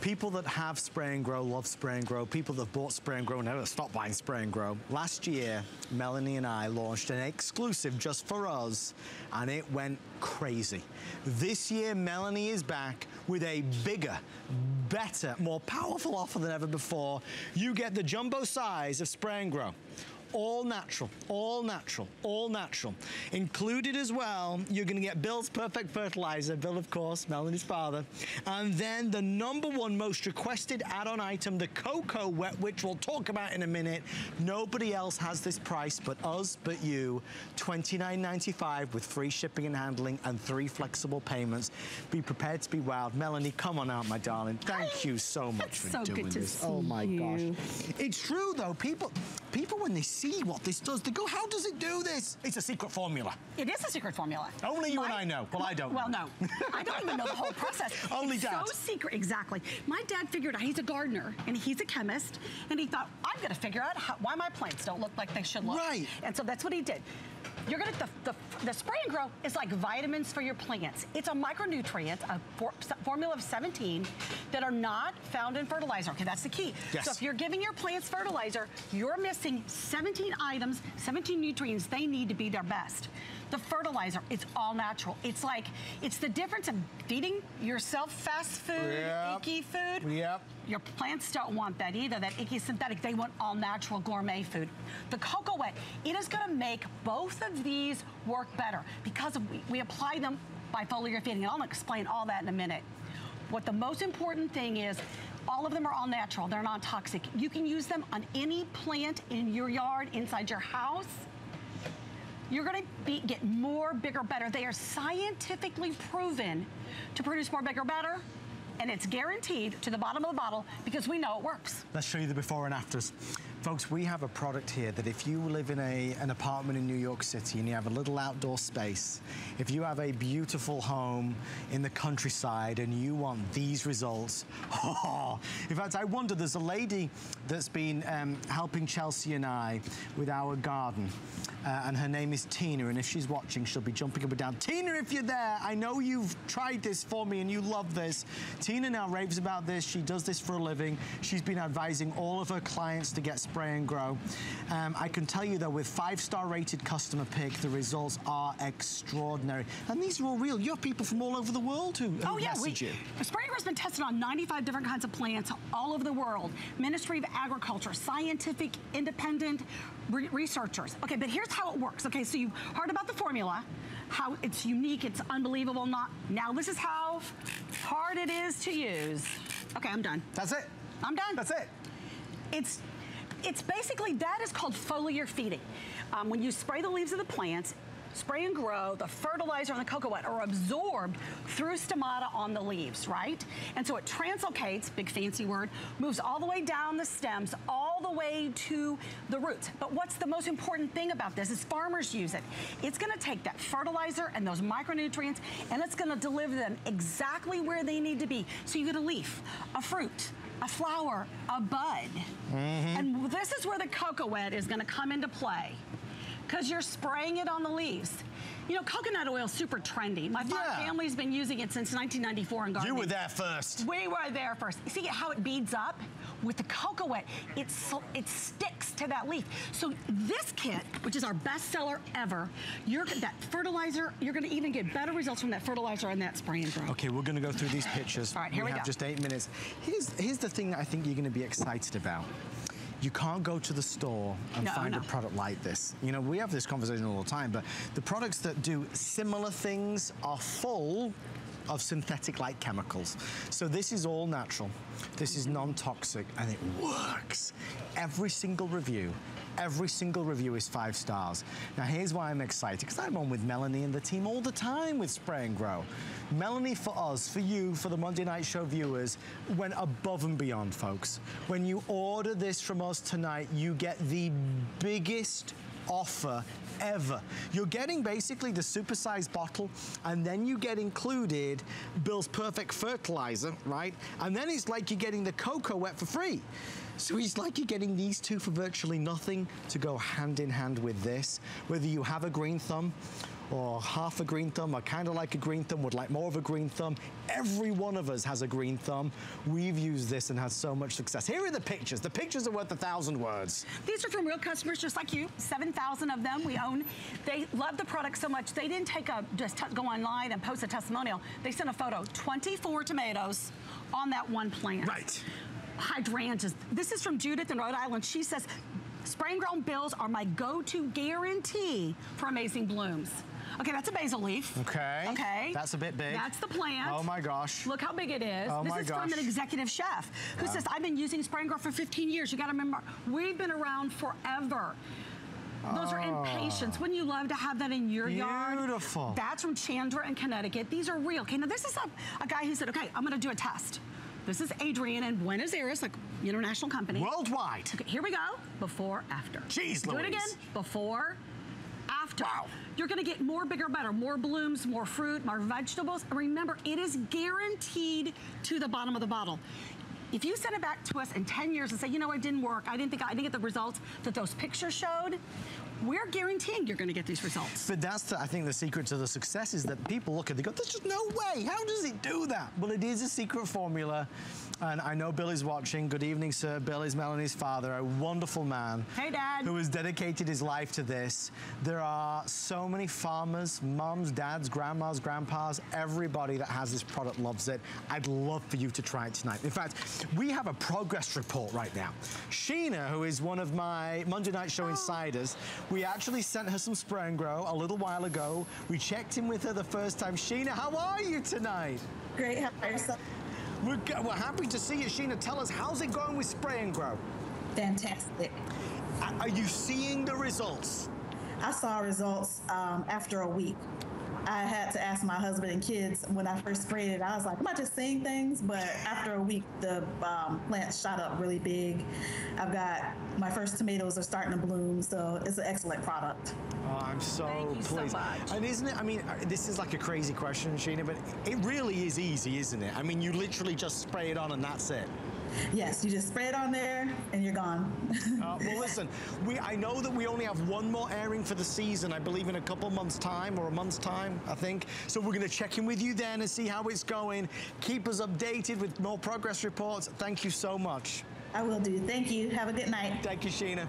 People that have Spray and Grow love Spray and Grow. People that have bought Spray and Grow never stop buying Spray and Grow. Last year, Melanie and I launched an exclusive just for us, and it went crazy. This year, Melanie is back with a bigger, better, more powerful offer than ever before. You get the jumbo size of Spray and Grow. all natural, all natural, all natural. Included as well, you're gonna get Bill's Perfect Fertilizer, Bill of course, Melanie's father, and then the number one most requested add-on item, the Cocoa Wet, which we'll talk about in a minute. Nobody else has this price but us, but you. twenty-nine ninety-five with free shipping and handling and three flexible payments. Be prepared to be wowed. Melanie, come on out, my darling. Thank you so much for doing this. Oh my gosh. It's true though, people people when they see what this does, they go, how does it do this? It's a secret formula. It is a secret formula. Only you and I know. Well, I don't. Well, no. I don't even know the whole process. Only Dad. It's so secret, exactly. My dad figured out, he's a gardener and he's a chemist, and he thought, I'm gonna figure out how, why my plants don't look like they should look. Right. And so that's what he did. You're gonna, the, the, the Spray and Grow is like vitamins for your plants. It's a micronutrient, a for, formula of seventeen that are not found in fertilizer. Okay, that's the key. Yes. So if you're giving your plants fertilizer, you're missing seventeen items, seventeen nutrients they need to be their best. The fertilizer, it's all natural. It's like, it's the difference of feeding yourself fast food, yep. icky food. Yep. Your plants don't want that either, that icky synthetic. They want all natural gourmet food. The Cocoa Wet, it is gonna make both of these work better because we, we apply them by foliar feeding, and I'll explain all that in a minute. What the most important thing is, all of them are all natural, they're non-toxic. You can use them on any plant in your yard, inside your house. You're gonna be, get more, bigger, better. They are scientifically proven to produce more, bigger, better, and it's guaranteed to the bottom of the bottle because we know it works. Let's show you the before and afters. Folks, we have a product here that if you live in a, an apartment in New York City and you have a little outdoor space, if you have a beautiful home in the countryside and you want these results, oh, in fact, I wonder, there's a lady that's been um, helping Chelsea and I with our garden, uh, and her name is Tina, and if she's watching, she'll be jumping up and down. Tina, if you're there, I know you've tried this for me and you love this. Tina now raves about this. She does this for a living. She's been advising all of her clients to get Spray and Grow. Um, I can tell you though, with five-star rated customer pick, the results are extraordinary. And these are all real. You have people from all over the world who, who oh, yeah, message we, you. Spray and Grow's been tested on ninety-five different kinds of plants all over the world. Ministry of Agriculture, scientific, independent re researchers. Okay, but here's how it works. Okay, so you heard about the formula, how it's unique, it's unbelievable. Not now, this is how hard it is to use. Okay, I'm done. That's it. I'm done. That's it. It's... It's basically, that is called foliar feeding. Um, when you spray the leaves of the plants, Spray and Grow, the fertilizer and the Cocoa Wet are absorbed through stomata on the leaves, right? And so it translocates, big fancy word, moves all the way down the stems, all the way to the roots. But what's the most important thing about this is farmers use it. It's gonna take that fertilizer and those micronutrients, and it's gonna deliver them exactly where they need to be. So you get a leaf, a fruit, a flower, a bud. Mm-hmm. And this is where the Cocoa Wet is gonna come into play, because you're spraying it on the leaves. You know, coconut oil is super trendy. My yeah. family's been using it since nineteen ninety-four in gardening. You were there first. We were there first. See how it beads up? With the Cocoa Wet, it, it sticks to that leaf. So this kit, which is our best seller ever, you're, that fertilizer, you're gonna even get better results from that fertilizer and that Spray and Grow. Okay, we're gonna go through these pictures. All right, here we, we have go. just eight minutes. Here's, here's the thing that I think you're gonna be excited about. You can't go to the store and no, find no. a product like this. You know, we have this conversation all the time, but the products that do similar things are full of synthetic-like chemicals. So this is all natural, this is non-toxic, and it works. Every single review, every single review is five stars. Now here's why I'm excited, because I'm on with Melanie and the team all the time with Spray and Grow. Melanie, for us, for you, for the Monday Night Show viewers, went above and beyond, folks. When you order this from us tonight, you get the biggest offer ever. You're getting basically the supersized bottle, and then you get included Bill's Perfect Fertilizer, right? And then it's like you're getting the Cocoa Wet for free. So it's like you're getting these two for virtually nothing to go hand in hand with this. Whether you have a green thumb, or half a green thumb, or kind of like a green thumb, would like more of a green thumb. Every one of us has a green thumb. We've used this and had so much success. Here are the pictures. The pictures are worth a thousand words. These are from real customers just like you, seven thousand of them we own. They love the product so much, they didn't take a, just go online and post a testimonial. They sent a photo, twenty-four tomatoes on that one plant. Right. Hydrangeas. This is from Judith in Rhode Island. She says, Spray and Grown Bills are my go-to guarantee for amazing blooms. Okay, that's a basil leaf. Okay. Okay. That's a bit big. That's the plant. Oh my gosh. Look how big it is. Oh my gosh. This is from an executive chef who says, I've been using Spray and Grow for fifteen years. You gotta remember, we've been around forever. Those are impatiens. Wouldn't you love to have that in your Beautiful. yard? Beautiful. That's from Chandra in Connecticut. These are real. Okay, now this is a, a guy who said, okay, I'm gonna do a test. This is Adrian in Buenos Aires, like international company. Worldwide. Okay, here we go. Before, after. Jeez Louise. Do it again. Before, after. Wow. You're gonna get more, bigger, better. More blooms, more fruit, more vegetables. And remember, it is guaranteed to the bottom of the bottle. If you send it back to us in ten years and say, you know, it didn't work, I didn't think I didn't get the results that those pictures showed, we're guaranteeing you're going to get these results. But that's, the, I think, the secret to the success is that people look at it, they go, there's just no way. How does it do that? Well, it is a secret formula. And I know Bill is watching. Good evening, sir. Bill is Melanie's father, a wonderful man. Hey, Dad. Who has dedicated his life to this. There are so many farmers, moms, dads, grandmas, grandpas, everybody that has this product loves it. I'd love for you to try it tonight. In fact, we have a progress report right now. Sheena, who is one of my Monday Night Show insiders, we actually sent her some Spray and Grow a little while ago. We checked in with her the first time. Sheena, how are you tonight? Great. How are you? We're, we're happy to see you, Sheena. Tell us, how's it going with Spray and Grow? Fantastic. Are you seeing the results? I saw results um, after a week. I had to ask my husband and kids when I first sprayed it. I was like, am I just seeing things? But after a week, the um, plants shot up really big. I've got my first tomatoes are starting to bloom, so it's an excellent product. Oh, I'm so Thank you pleased. So much. And isn't it? I mean, this is like a crazy question, Sheena, but it really is easy, isn't it? I mean, you literally just spray it on, and that's it. Yes, you just spray it on there, and you're gone. uh, well, listen, we, I know that we only have one more airing for the season, I believe in a couple months' time, or a month's time, I think. So we're going to check in with you then and see how it's going. Keep us updated with more progress reports. Thank you so much. I will do. Thank you. Have a good night. Thank you, Sheena.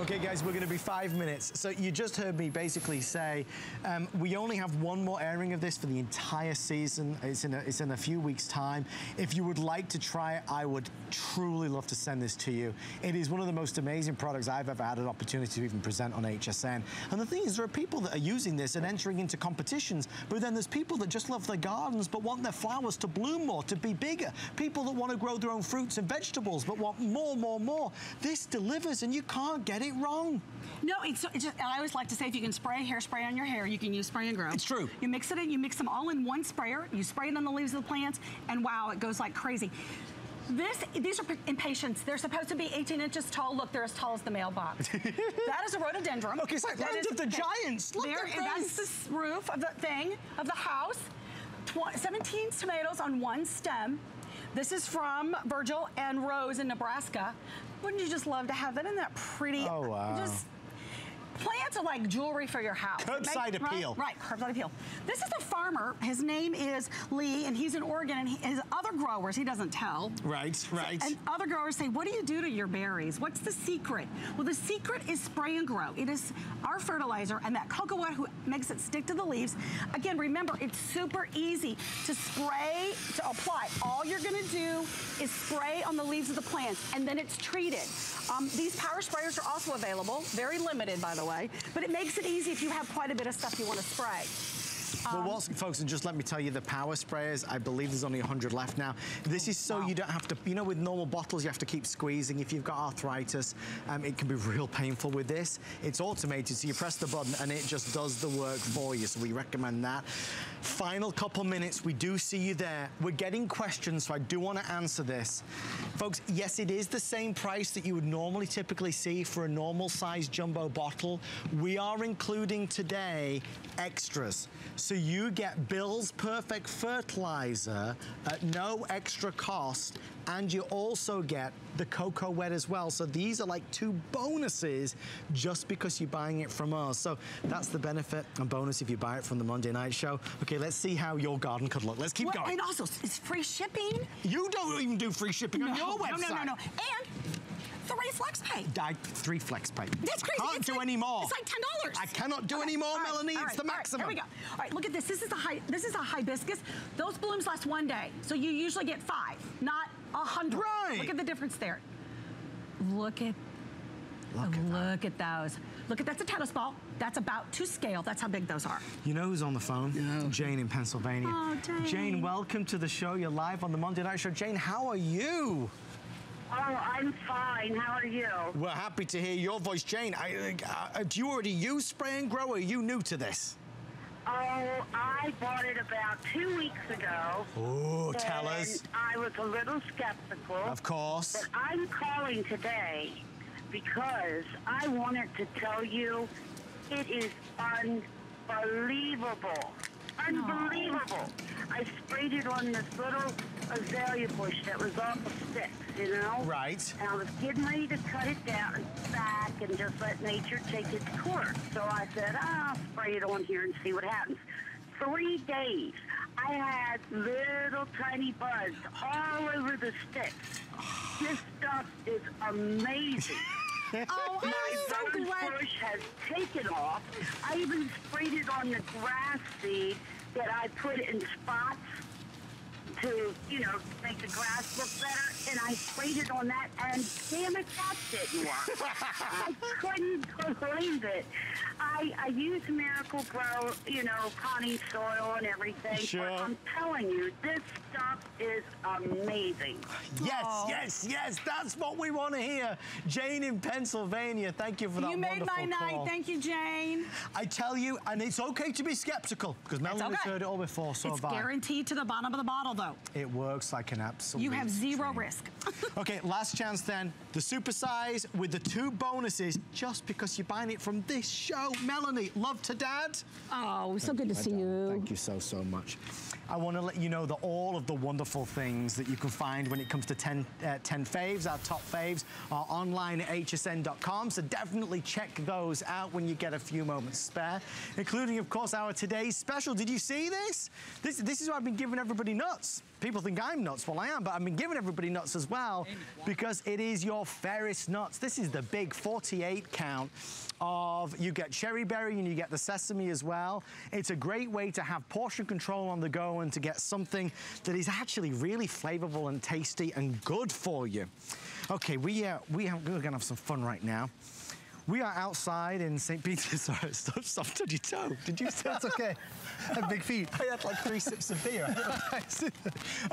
Okay, guys, we're going to be five minutes. So you just heard me basically say um, we only have one more airing of this for the entire season. It's in, a, it's in a few weeks' time. If you would like to try it, I would truly love to send this to you. It is one of the most amazing products I've ever had an opportunity to even present on H S N. And the thing is, there are people that are using this and entering into competitions, but then there's people that just love their gardens but want their flowers to bloom more, to be bigger. People that want to grow their own fruits and vegetables but want more, more, more. This delivers, and you can't get it wrong. No, it's, it's just, I always like to say, if you can spray hairspray on your hair, you can use Spray and Grow. It's true. You mix it in, you mix them all in one sprayer, you spray it on the leaves of the plants, and wow, it goes like crazy. This, these are impatiens. They're supposed to be eighteen inches tall. Look, they're as tall as the mailbox. That is a rhododendron. Look, it's like Land of the Giants. Look at that. That's the roof of the thing, of the house. seventeen tomatoes on one stem. This is from Virgil and Rose in Nebraska. Wouldn't you just love to have that in that pretty... Oh, wow. Just, plants are like jewelry for your house. Curbside appeal. Right, right, curbside appeal. This is a farmer. His name is Lee, and he's in Oregon, and he, his other growers, he doesn't tell. Right, right. So, and other growers say, what do you do to your berries? What's the secret? Well, the secret is Spray and Grow. It is our fertilizer, and that cocoa who makes it stick to the leaves. Again, remember, it's super easy to spray, to apply. All you're going to do is spray on the leaves of the plants, and then it's treated. Um, these power sprayers are also available, very limited, by the way. Way, but it makes it easy if you have quite a bit of stuff you want to spray. Um, well, what's, folks, and just let me tell you, the power sprayers, I believe there's only one hundred left now. This is so wow. you don't have to, you know, with normal bottles, you have to keep squeezing. If you've got arthritis, um, it can be real painful with this. It's automated, so you press the button and it just does the work for you, so we recommend that. Final couple minutes, we do see you there. We're getting questions, so I do want to answer this. Folks, yes, it is the same price that you would normally typically see for a normal size jumbo bottle. We are including today extras. So you get Bill's Perfect Fertilizer at no extra cost, and you also get the Cocoa Wet as well. So these are like two bonuses just because you're buying it from us. So that's the benefit and bonus if you buy it from the Monday Night Show. Okay, let's see how your garden could look. Let's keep well, going. And also, it's free shipping. You don't even do free shipping no, on your website. No, no, no, no. And... Three flex pay. I, three flex pay. That's crazy. I can't it's do like, any more. It's like ten dollars. I cannot do okay. any more, right. Melanie. Right. It's the maximum. Right. Here we go. All right, look at this. This is a high. This is a hibiscus. Those blooms last one day, so you usually get five, not a hundred. Right. Look at the difference there. Look at Look at that. Look at those. Look at, that's a tennis ball. That's about to scale. That's how big those are. You know who's on the phone? No. Jane in Pennsylvania. Oh, Jane. Jane, welcome to the show. You're live on the Monday Night Show. Jane, how are you? Oh, I'm fine. How are you? We're happy to hear your voice. Jane, I, uh, do you already use Spray and Grow, or are you new to this? Oh, I bought it about two weeks ago. Oh, tell us. I was a little skeptical. Of course. But I'm calling today because I wanted to tell you it is unbelievable. Unbelievable. I sprayed it on this little azalea bush that was off of sticks, you know? Right. And I was getting ready to cut it down and back and just let nature take its course. So I said, ah, I'll spray it on here and see what happens. Three days, I had little tiny buds all over the sticks. This stuff is amazing. Oh, I'm so glad. My rose bush has taken off. I even sprayed it on the grass seed that I put in spots to, you know, make the grass look better, and I sprayed it on that, and damn it, that didn't work. I couldn't believe it. I, I use Miracle Grow, you know, potting soil and everything. Sure. But I'm telling you, this stuff is amazing. Yes, oh. yes, yes, that's what we want to hear. Jane in Pennsylvania, thank you for that you wonderful call. You made my night. Thank you, Jane. I tell you, and it's okay to be skeptical, because Melanie's heard it all before, so it's guaranteed to the bottom of the bottle, though. It works like an absolute You have zero thing. risk. Okay, last chance then. The supersize with the two bonuses, just because you're buying it from this show. Melanie, love to Dad. Oh, so Thank good to see dad. you. Thank you so, so much. I want to let you know that all of the wonderful things that you can find when it comes to ten, uh, ten faves, our top faves, are online at H S N dot com, so definitely check those out when you get a few moments spare, including, of course, our today's special. Did you see this? This, this is what I've been giving everybody nuts. People think I'm nuts. Well, I am, but I've been giving everybody nuts as well because it is your Ferris nuts. This is the big forty-eight count of, you get cherry berry and you get the sesame as well. It's a great way to have portion control on the go and to get something that is actually really flavorful and tasty and good for you. Okay, we, uh, we have, we're gonna have some fun right now. We are outside in Saint Peter's. Sorry, stop, stop, did you toe? Did you? That's okay. I have big feet. I had like three sips of beer.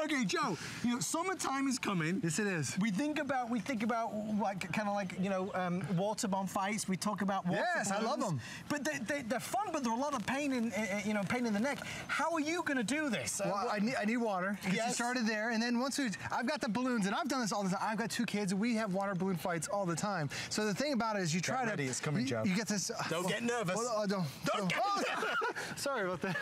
Okay, Joe, you know, summertime is coming. Yes, it is. We think about, we think about like, kind of like, you know, um, water bomb fights. We talk about water Yes, bombs. I love them. But they, they, they're fun, but they're a lot of pain in, uh, you know, pain in the neck. How are you gonna do this? Well, uh, I, need, I need water. Yes. You started there, and then once we, I've got the balloons, and I've done this all the time. I've got two kids, and we have water balloon fights all the time. So the thing about it is you try Ready, to, it's coming, you, Joe. You get this. Uh, don't well, get nervous. Well, uh, don't don't, don't get oh, nervous. Sorry about that.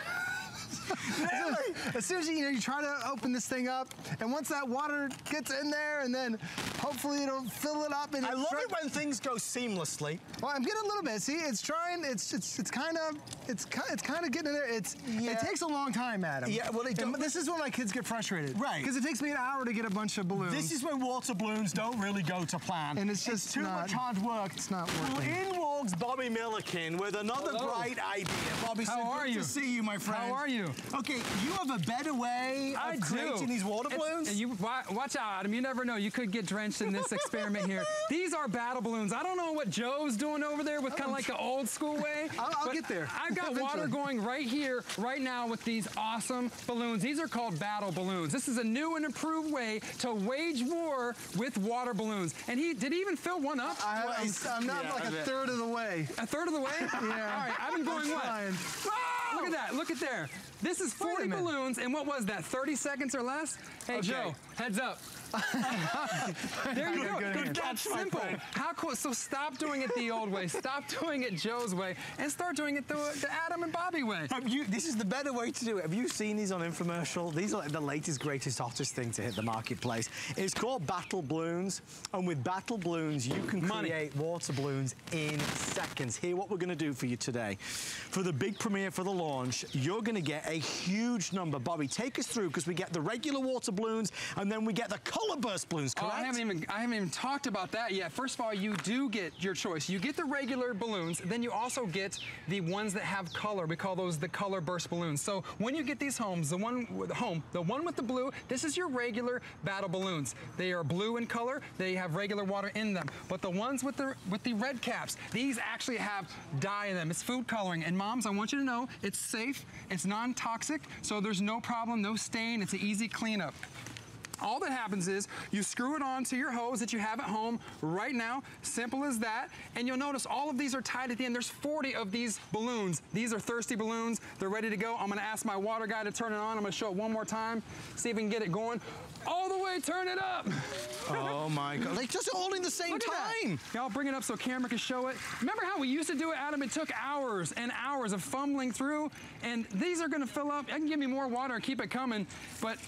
Really? As soon as you, you know, you try to open this thing up, and once that water gets in there, and then hopefully it'll fill it up. And I love it when things go seamlessly. Well, I'm getting a little bit. See, it's trying. It's it's it's kind of it's it's kind of getting in there. It's yeah. it takes a long time, Adam. Yeah. Well, it and this is when my kids get frustrated. Right. Because it takes me an hour to get a bunch of balloons. This is when water balloons don't really go to plan. And it's just it's too not, much hard work. It's not working. In walks Bobby Milliken with another Hello. bright idea. Bobby, how so are good you? To see you, my friend. How are you? Okay, you have a better way I of creating do. these water balloons. And you, watch out, Adam. You never know. You could get drenched in this experiment here. These are battle balloons. I don't know what Joe's doing over there with kind of like the old school way. I'll, I'll get there. I've got water going right here, right now, with these awesome balloons. These are called battle balloons. This is a new and improved way to wage war with water balloons. And he did he even fill one up? I, well, I'm, I'm not yeah, like a bit. third of the way. A third of the way? Yeah. All right, I've been going what? Oh! Look at that. Look at there. This is forty balloons, and what was that, thirty seconds or less? Hey, okay. Joe, heads up. There you go. Good, good That's simple. How cool. So stop doing it the old way. Stop doing it Joe's way, and start doing it the, the Adam and Bobby way. Have you, this is the better way to do it. Have you seen these on infomercial? These are like the latest, greatest, hottest thing to hit the marketplace. It's called Battle Balloons, and with Battle Balloons, you can Money. create water balloons in seconds. Here's what we're going to do for you today. For the big premiere for the launch, launch, you're gonna get a huge number. Bobby, take us through, because we get the regular water balloons and then we get the color burst balloons, correct? Oh, I haven't even, I haven't even talked about that yet. First of all, you do get your choice. You get the regular balloons, then you also get the ones that have color. We call those the color burst balloons. So when you get these homes, the one with home, the one with the blue, this is your regular battle balloons. They are blue in color, they have regular water in them. But the ones with the with the red caps, these actually have dye in them. It's food coloring. And moms, I want you to know it's safe, it's non-toxic, so there's no problem, no stain, it's an easy cleanup. All that happens is you screw it on to your hose that you have at home right now, simple as that, and you'll notice all of these are tied at the end. There's forty of these balloons. These are thirsty balloons. They're ready to go. I'm gonna ask my water guy to turn it on. I'm gonna show it one more time, see if we can get it going. All the way, turn it up. Oh my God, like just all in the same time. Y'all bring it up so camera can show it. Remember how we used to do it, Adam? It took hours and hours of fumbling through, and these are gonna fill up. I can give me more water and keep it coming, but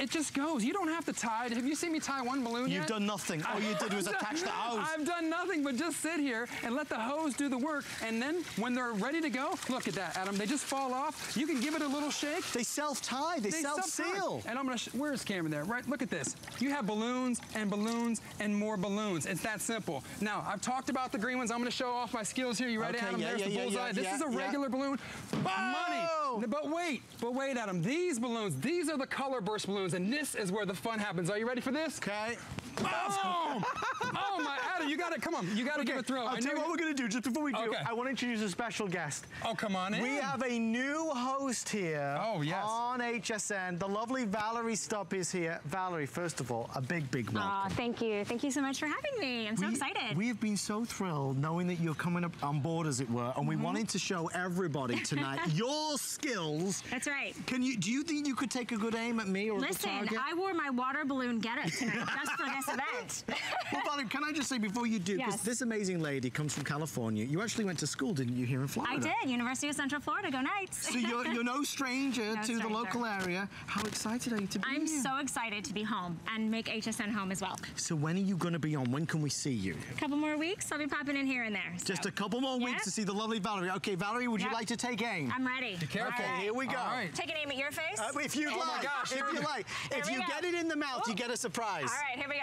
it just goes. You don't have to tie it. Have you seen me tie one balloon yet? You've done nothing. All you did was attach the hose. I've done nothing but just sit here and let the hose do the work. And then when they're ready to go, look at that, Adam. They just fall off. You can give it a little shake. They self-tie. They, they self-seal. Self and I'm going to... Where's Cameron there? Right? Look at this. You have balloons and balloons and more balloons. It's that simple. Now, I've talked about the green ones. I'm going to show off my skills here. You ready, okay, Adam? Yeah, There's yeah, the bullseye. Yeah, yeah, this yeah, is a regular yeah. balloon. Whoa! Money. But wait. But wait, Adam. These balloons, these are the color burst balloons. And this is where the fun happens. Are you ready for this? Okay. Boom! Oh my, Adam, you gotta, come on, you gotta okay. give it a throw. I'll tell you what we're gonna do, just before we do, okay. I wanna introduce a special guest. Oh, come on in. We have a new host here oh, yes. on H S N. The lovely Valerie Stopp is here. Valerie, first of all, a big, big welcome. Oh, thank you. Thank you so much for having me. I'm so we, excited. We have been so thrilled knowing that you're coming up on board, as it were, and mm-hmm. we wanted to show everybody tonight your skills. That's right. Can you, do you think you could take a good aim at me or Listen, at the target? I wore my water balloon getup tonight just for this event. Well, Valerie, can I just say before you do, because yes. this amazing lady comes from California. You actually went to school, didn't you, here in Florida? I did, University of Central Florida, go Knights. So you're, you're no stranger no to stranger. the local area. How excited are you to be I'm here? So excited to be home and make H S N home as well. So when are you going to be on? When can we see you? A couple more weeks. I'll be popping in here and there. So. Just a couple more yep. weeks to see the lovely Valerie. Okay, Valerie, would yep. you like to take aim? I'm ready. Okay, right. here we go. All right. Take an aim at your face? Uh, if you oh like. My gosh, if you like. If you go. get it in the mouth, Whoa. you get a surprise. All right, here we go.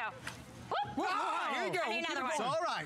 Whoa, oh, here you go. I need another one. It's all right.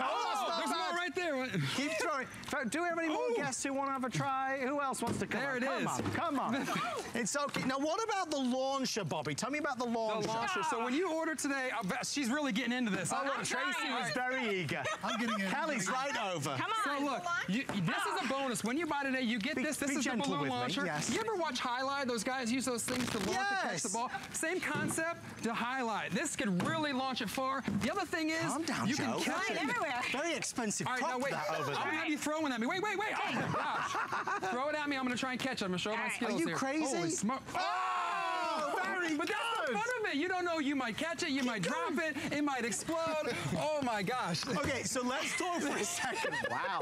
Oh, oh there's one right there. Keep throwing. Do we have any more Ooh. guests who want to have a try? Who else wants to come there on? There it come is. Come on, come on. It's okay. Now, what about the launcher, Bobby? Tell me about the launcher. The launcher. Oh. So when you order today, I'll bet she's really getting into this. Oh, look, Tracy was very eager. I'm getting it. Kelly's right over. Come on. So look, you, this oh. is a bonus. When you buy today, you get be, this. This is the balloon launcher. Yes. You ever watch Highlight? Those guys use those things to launch yes. and catch the ball. Same concept to Highlight. This could really launch it far. The other thing is, Calm down, you Joe. can catch it. Everywhere. Very expensive prop right, no, that over there. I'm gonna have you throwing at me. Wait, wait, wait. Oh my gosh. Throw it at me. I'm gonna try and catch it. I'm gonna show All my right. skills. Are you here. crazy? Holy smoke. Oh, oh, very But good. that's the fun of it. You don't know. You might catch it. You Keep might going. drop it. It might explode. Oh my gosh. Okay, so let's talk for a second. Wow.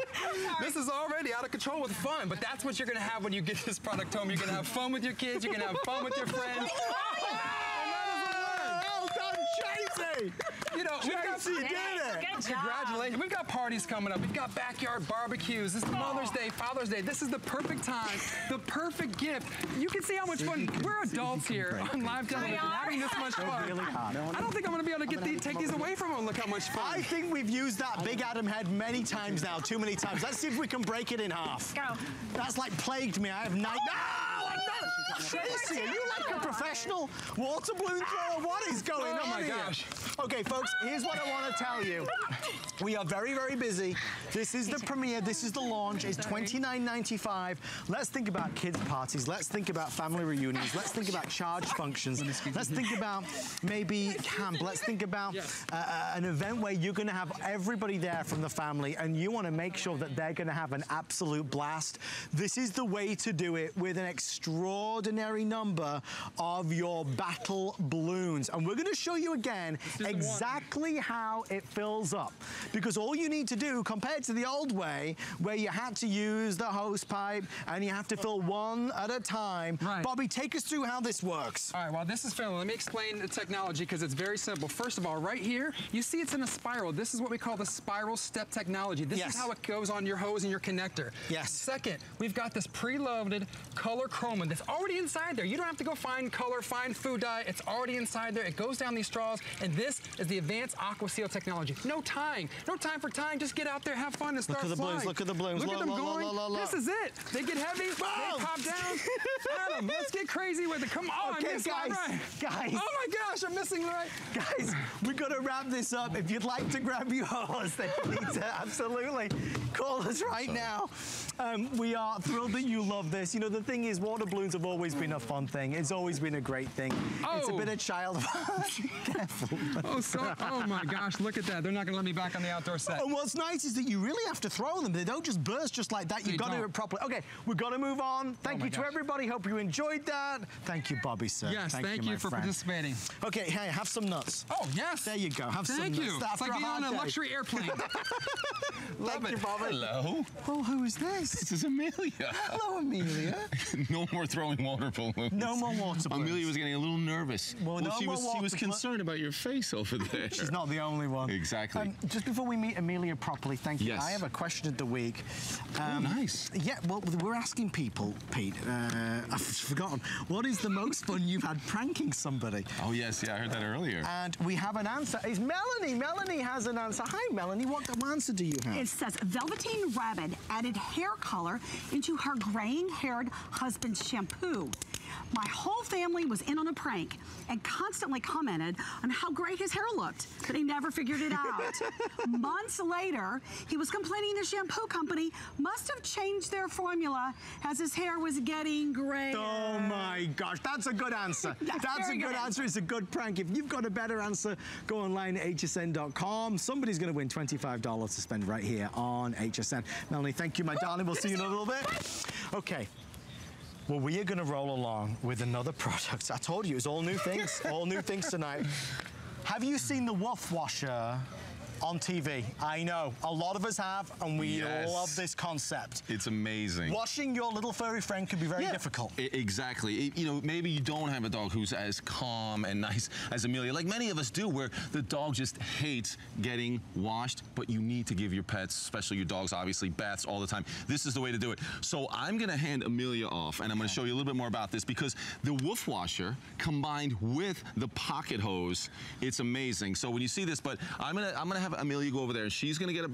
This is already out of control with fun, but that's what you're gonna have when you get this product home. You're gonna have fun with your kids. You're gonna have fun with your friends. You know, Chelsea, we've got, did it. Good job. Congratulations. We've got parties coming up. We've got backyard barbecues. This is Mother's Day, Father's Day. This is the perfect time, the perfect gift. You can see how much fun. We're adults here on live television having this much fun. Really hard. I don't think I'm going to be able to get these, take these away from them. Look how much fun. I think we've used that Big Adam head many times now, too many times. Let's see if we can break it in half. Go. That's like plagued me. I have night. Oh! No, oh, Tracy, are you like a professional water balloon thrower? What is going oh on my here? Gosh. Okay, folks, here's what I want to tell you. We are very, very busy. This is the premiere. This is the launch. It's twenty-nine ninety-five. Let's think about kids' parties. Let's think about family reunions. Let's think about charge functions. Let's think about maybe camp. Let's think about uh, an event where you're going to have everybody there from the family, and you want to make sure that they're going to have an absolute blast. This is the way to do it with an extraordinary number of your battle balloons. And we're going to show you again exactly exactly how it fills up. Because all you need to do, compared to the old way, where you had to use the hose pipe and you have to fill one at a time. Right. Bobby, take us through how this works. All right, while this is filling, let me explain the technology because it's very simple. First of all, right here, you see it's in a spiral. This is what we call the spiral step technology. This yes. is how it goes on your hose and your connector. Yes. Second, we've got this preloaded color chroma that's already inside there. You don't have to go find color, find food dye. It's already inside there. It goes down these straws, and this is the advanced aqua seal technology. No tying. No time for tying. Just get out there, have fun, and start flying. Look at the balloons. Look at the balloons. Look at them going. This is it. They get heavy. They pop down. Adam, let's get crazy with it. Come on. Okay, guys. Guys. Oh my gosh, I'm missing the right. Guys, we've got to wrap this up. If you'd like to grab your horse, then please absolutely call us right now. Um, we are thrilled that you love this. You know, the thing is, water balloons have always been a fun thing. It's always been a great thing. Oh. It's a bit of child fun. Careful. Oh, so, oh my gosh, look at that. They're not going to let me back on the outdoor set. And what's nice is that you really have to throw them. They don't just burst just like that. You've got to do it properly. Okay, we've got to move on. Thank oh you to gosh. everybody. Hope you enjoyed that. Thank you, Bobby, sir. Yes, thank, thank you, you for friend. participating. Okay, hey, have some nuts. Oh, yes. There you go. Have thank some you. nuts. Thank you. It's like being on a day. luxury airplane. Love thank it. you, Bobby. Hello. Well, who is this? This is Amelia. Hello, Amelia. No more throwing water balloons. No more water balloons. Amelia was getting a little nervous. Well, well no she, more was, she was concerned about your face over there. She's not the only one. Exactly. Um, just before we meet Amelia properly, thank you. Yes. I have a question of the week. Um, oh, nice. Yeah, well, we're asking people, Pete. Uh, I've forgotten. What is the most fun you've had pranking somebody? Oh, yes. Yeah, I heard that earlier. And we have an answer. It's Melanie. Melanie has an answer. Hi, Melanie. What answer do you have? It says, Velveteen Rabbit added hair color into her graying-haired husband's shampoo. My whole family was in on a prank and constantly commented on how great his hair looked, but he never figured it out. Months later, he was complaining the shampoo company must have changed their formula as his hair was getting gray. Oh my gosh, that's a good answer. that's that's a good, good answer. answer. It's a good prank. If you've got a better answer, go online at H S N dot com. Somebody's going to win twenty-five dollars to spend right here on H S N. Melanie, thank you, my darling. We'll see you in a little bit. Okay. Well, we are going to roll along with another product. I told you, it's all new things, all new things tonight. Have you seen the Wolf Washer on T V? I know, a lot of us have, and we yes. love this concept. It's amazing. Washing your little furry friend could be very yeah. difficult. I exactly. It, you know, maybe you don't have a dog who's as calm and nice as Amelia, like many of us do, where the dog just hates getting washed, but you need to give your pets, especially your dogs, obviously, baths all the time. This is the way to do it. So I'm gonna hand Amelia off, and I'm gonna show you a little bit more about this, because the Wolf Washer combined with the pocket hose, it's amazing. So when you see this, but I'm gonna, I'm gonna have Amelia go over there and she's gonna get a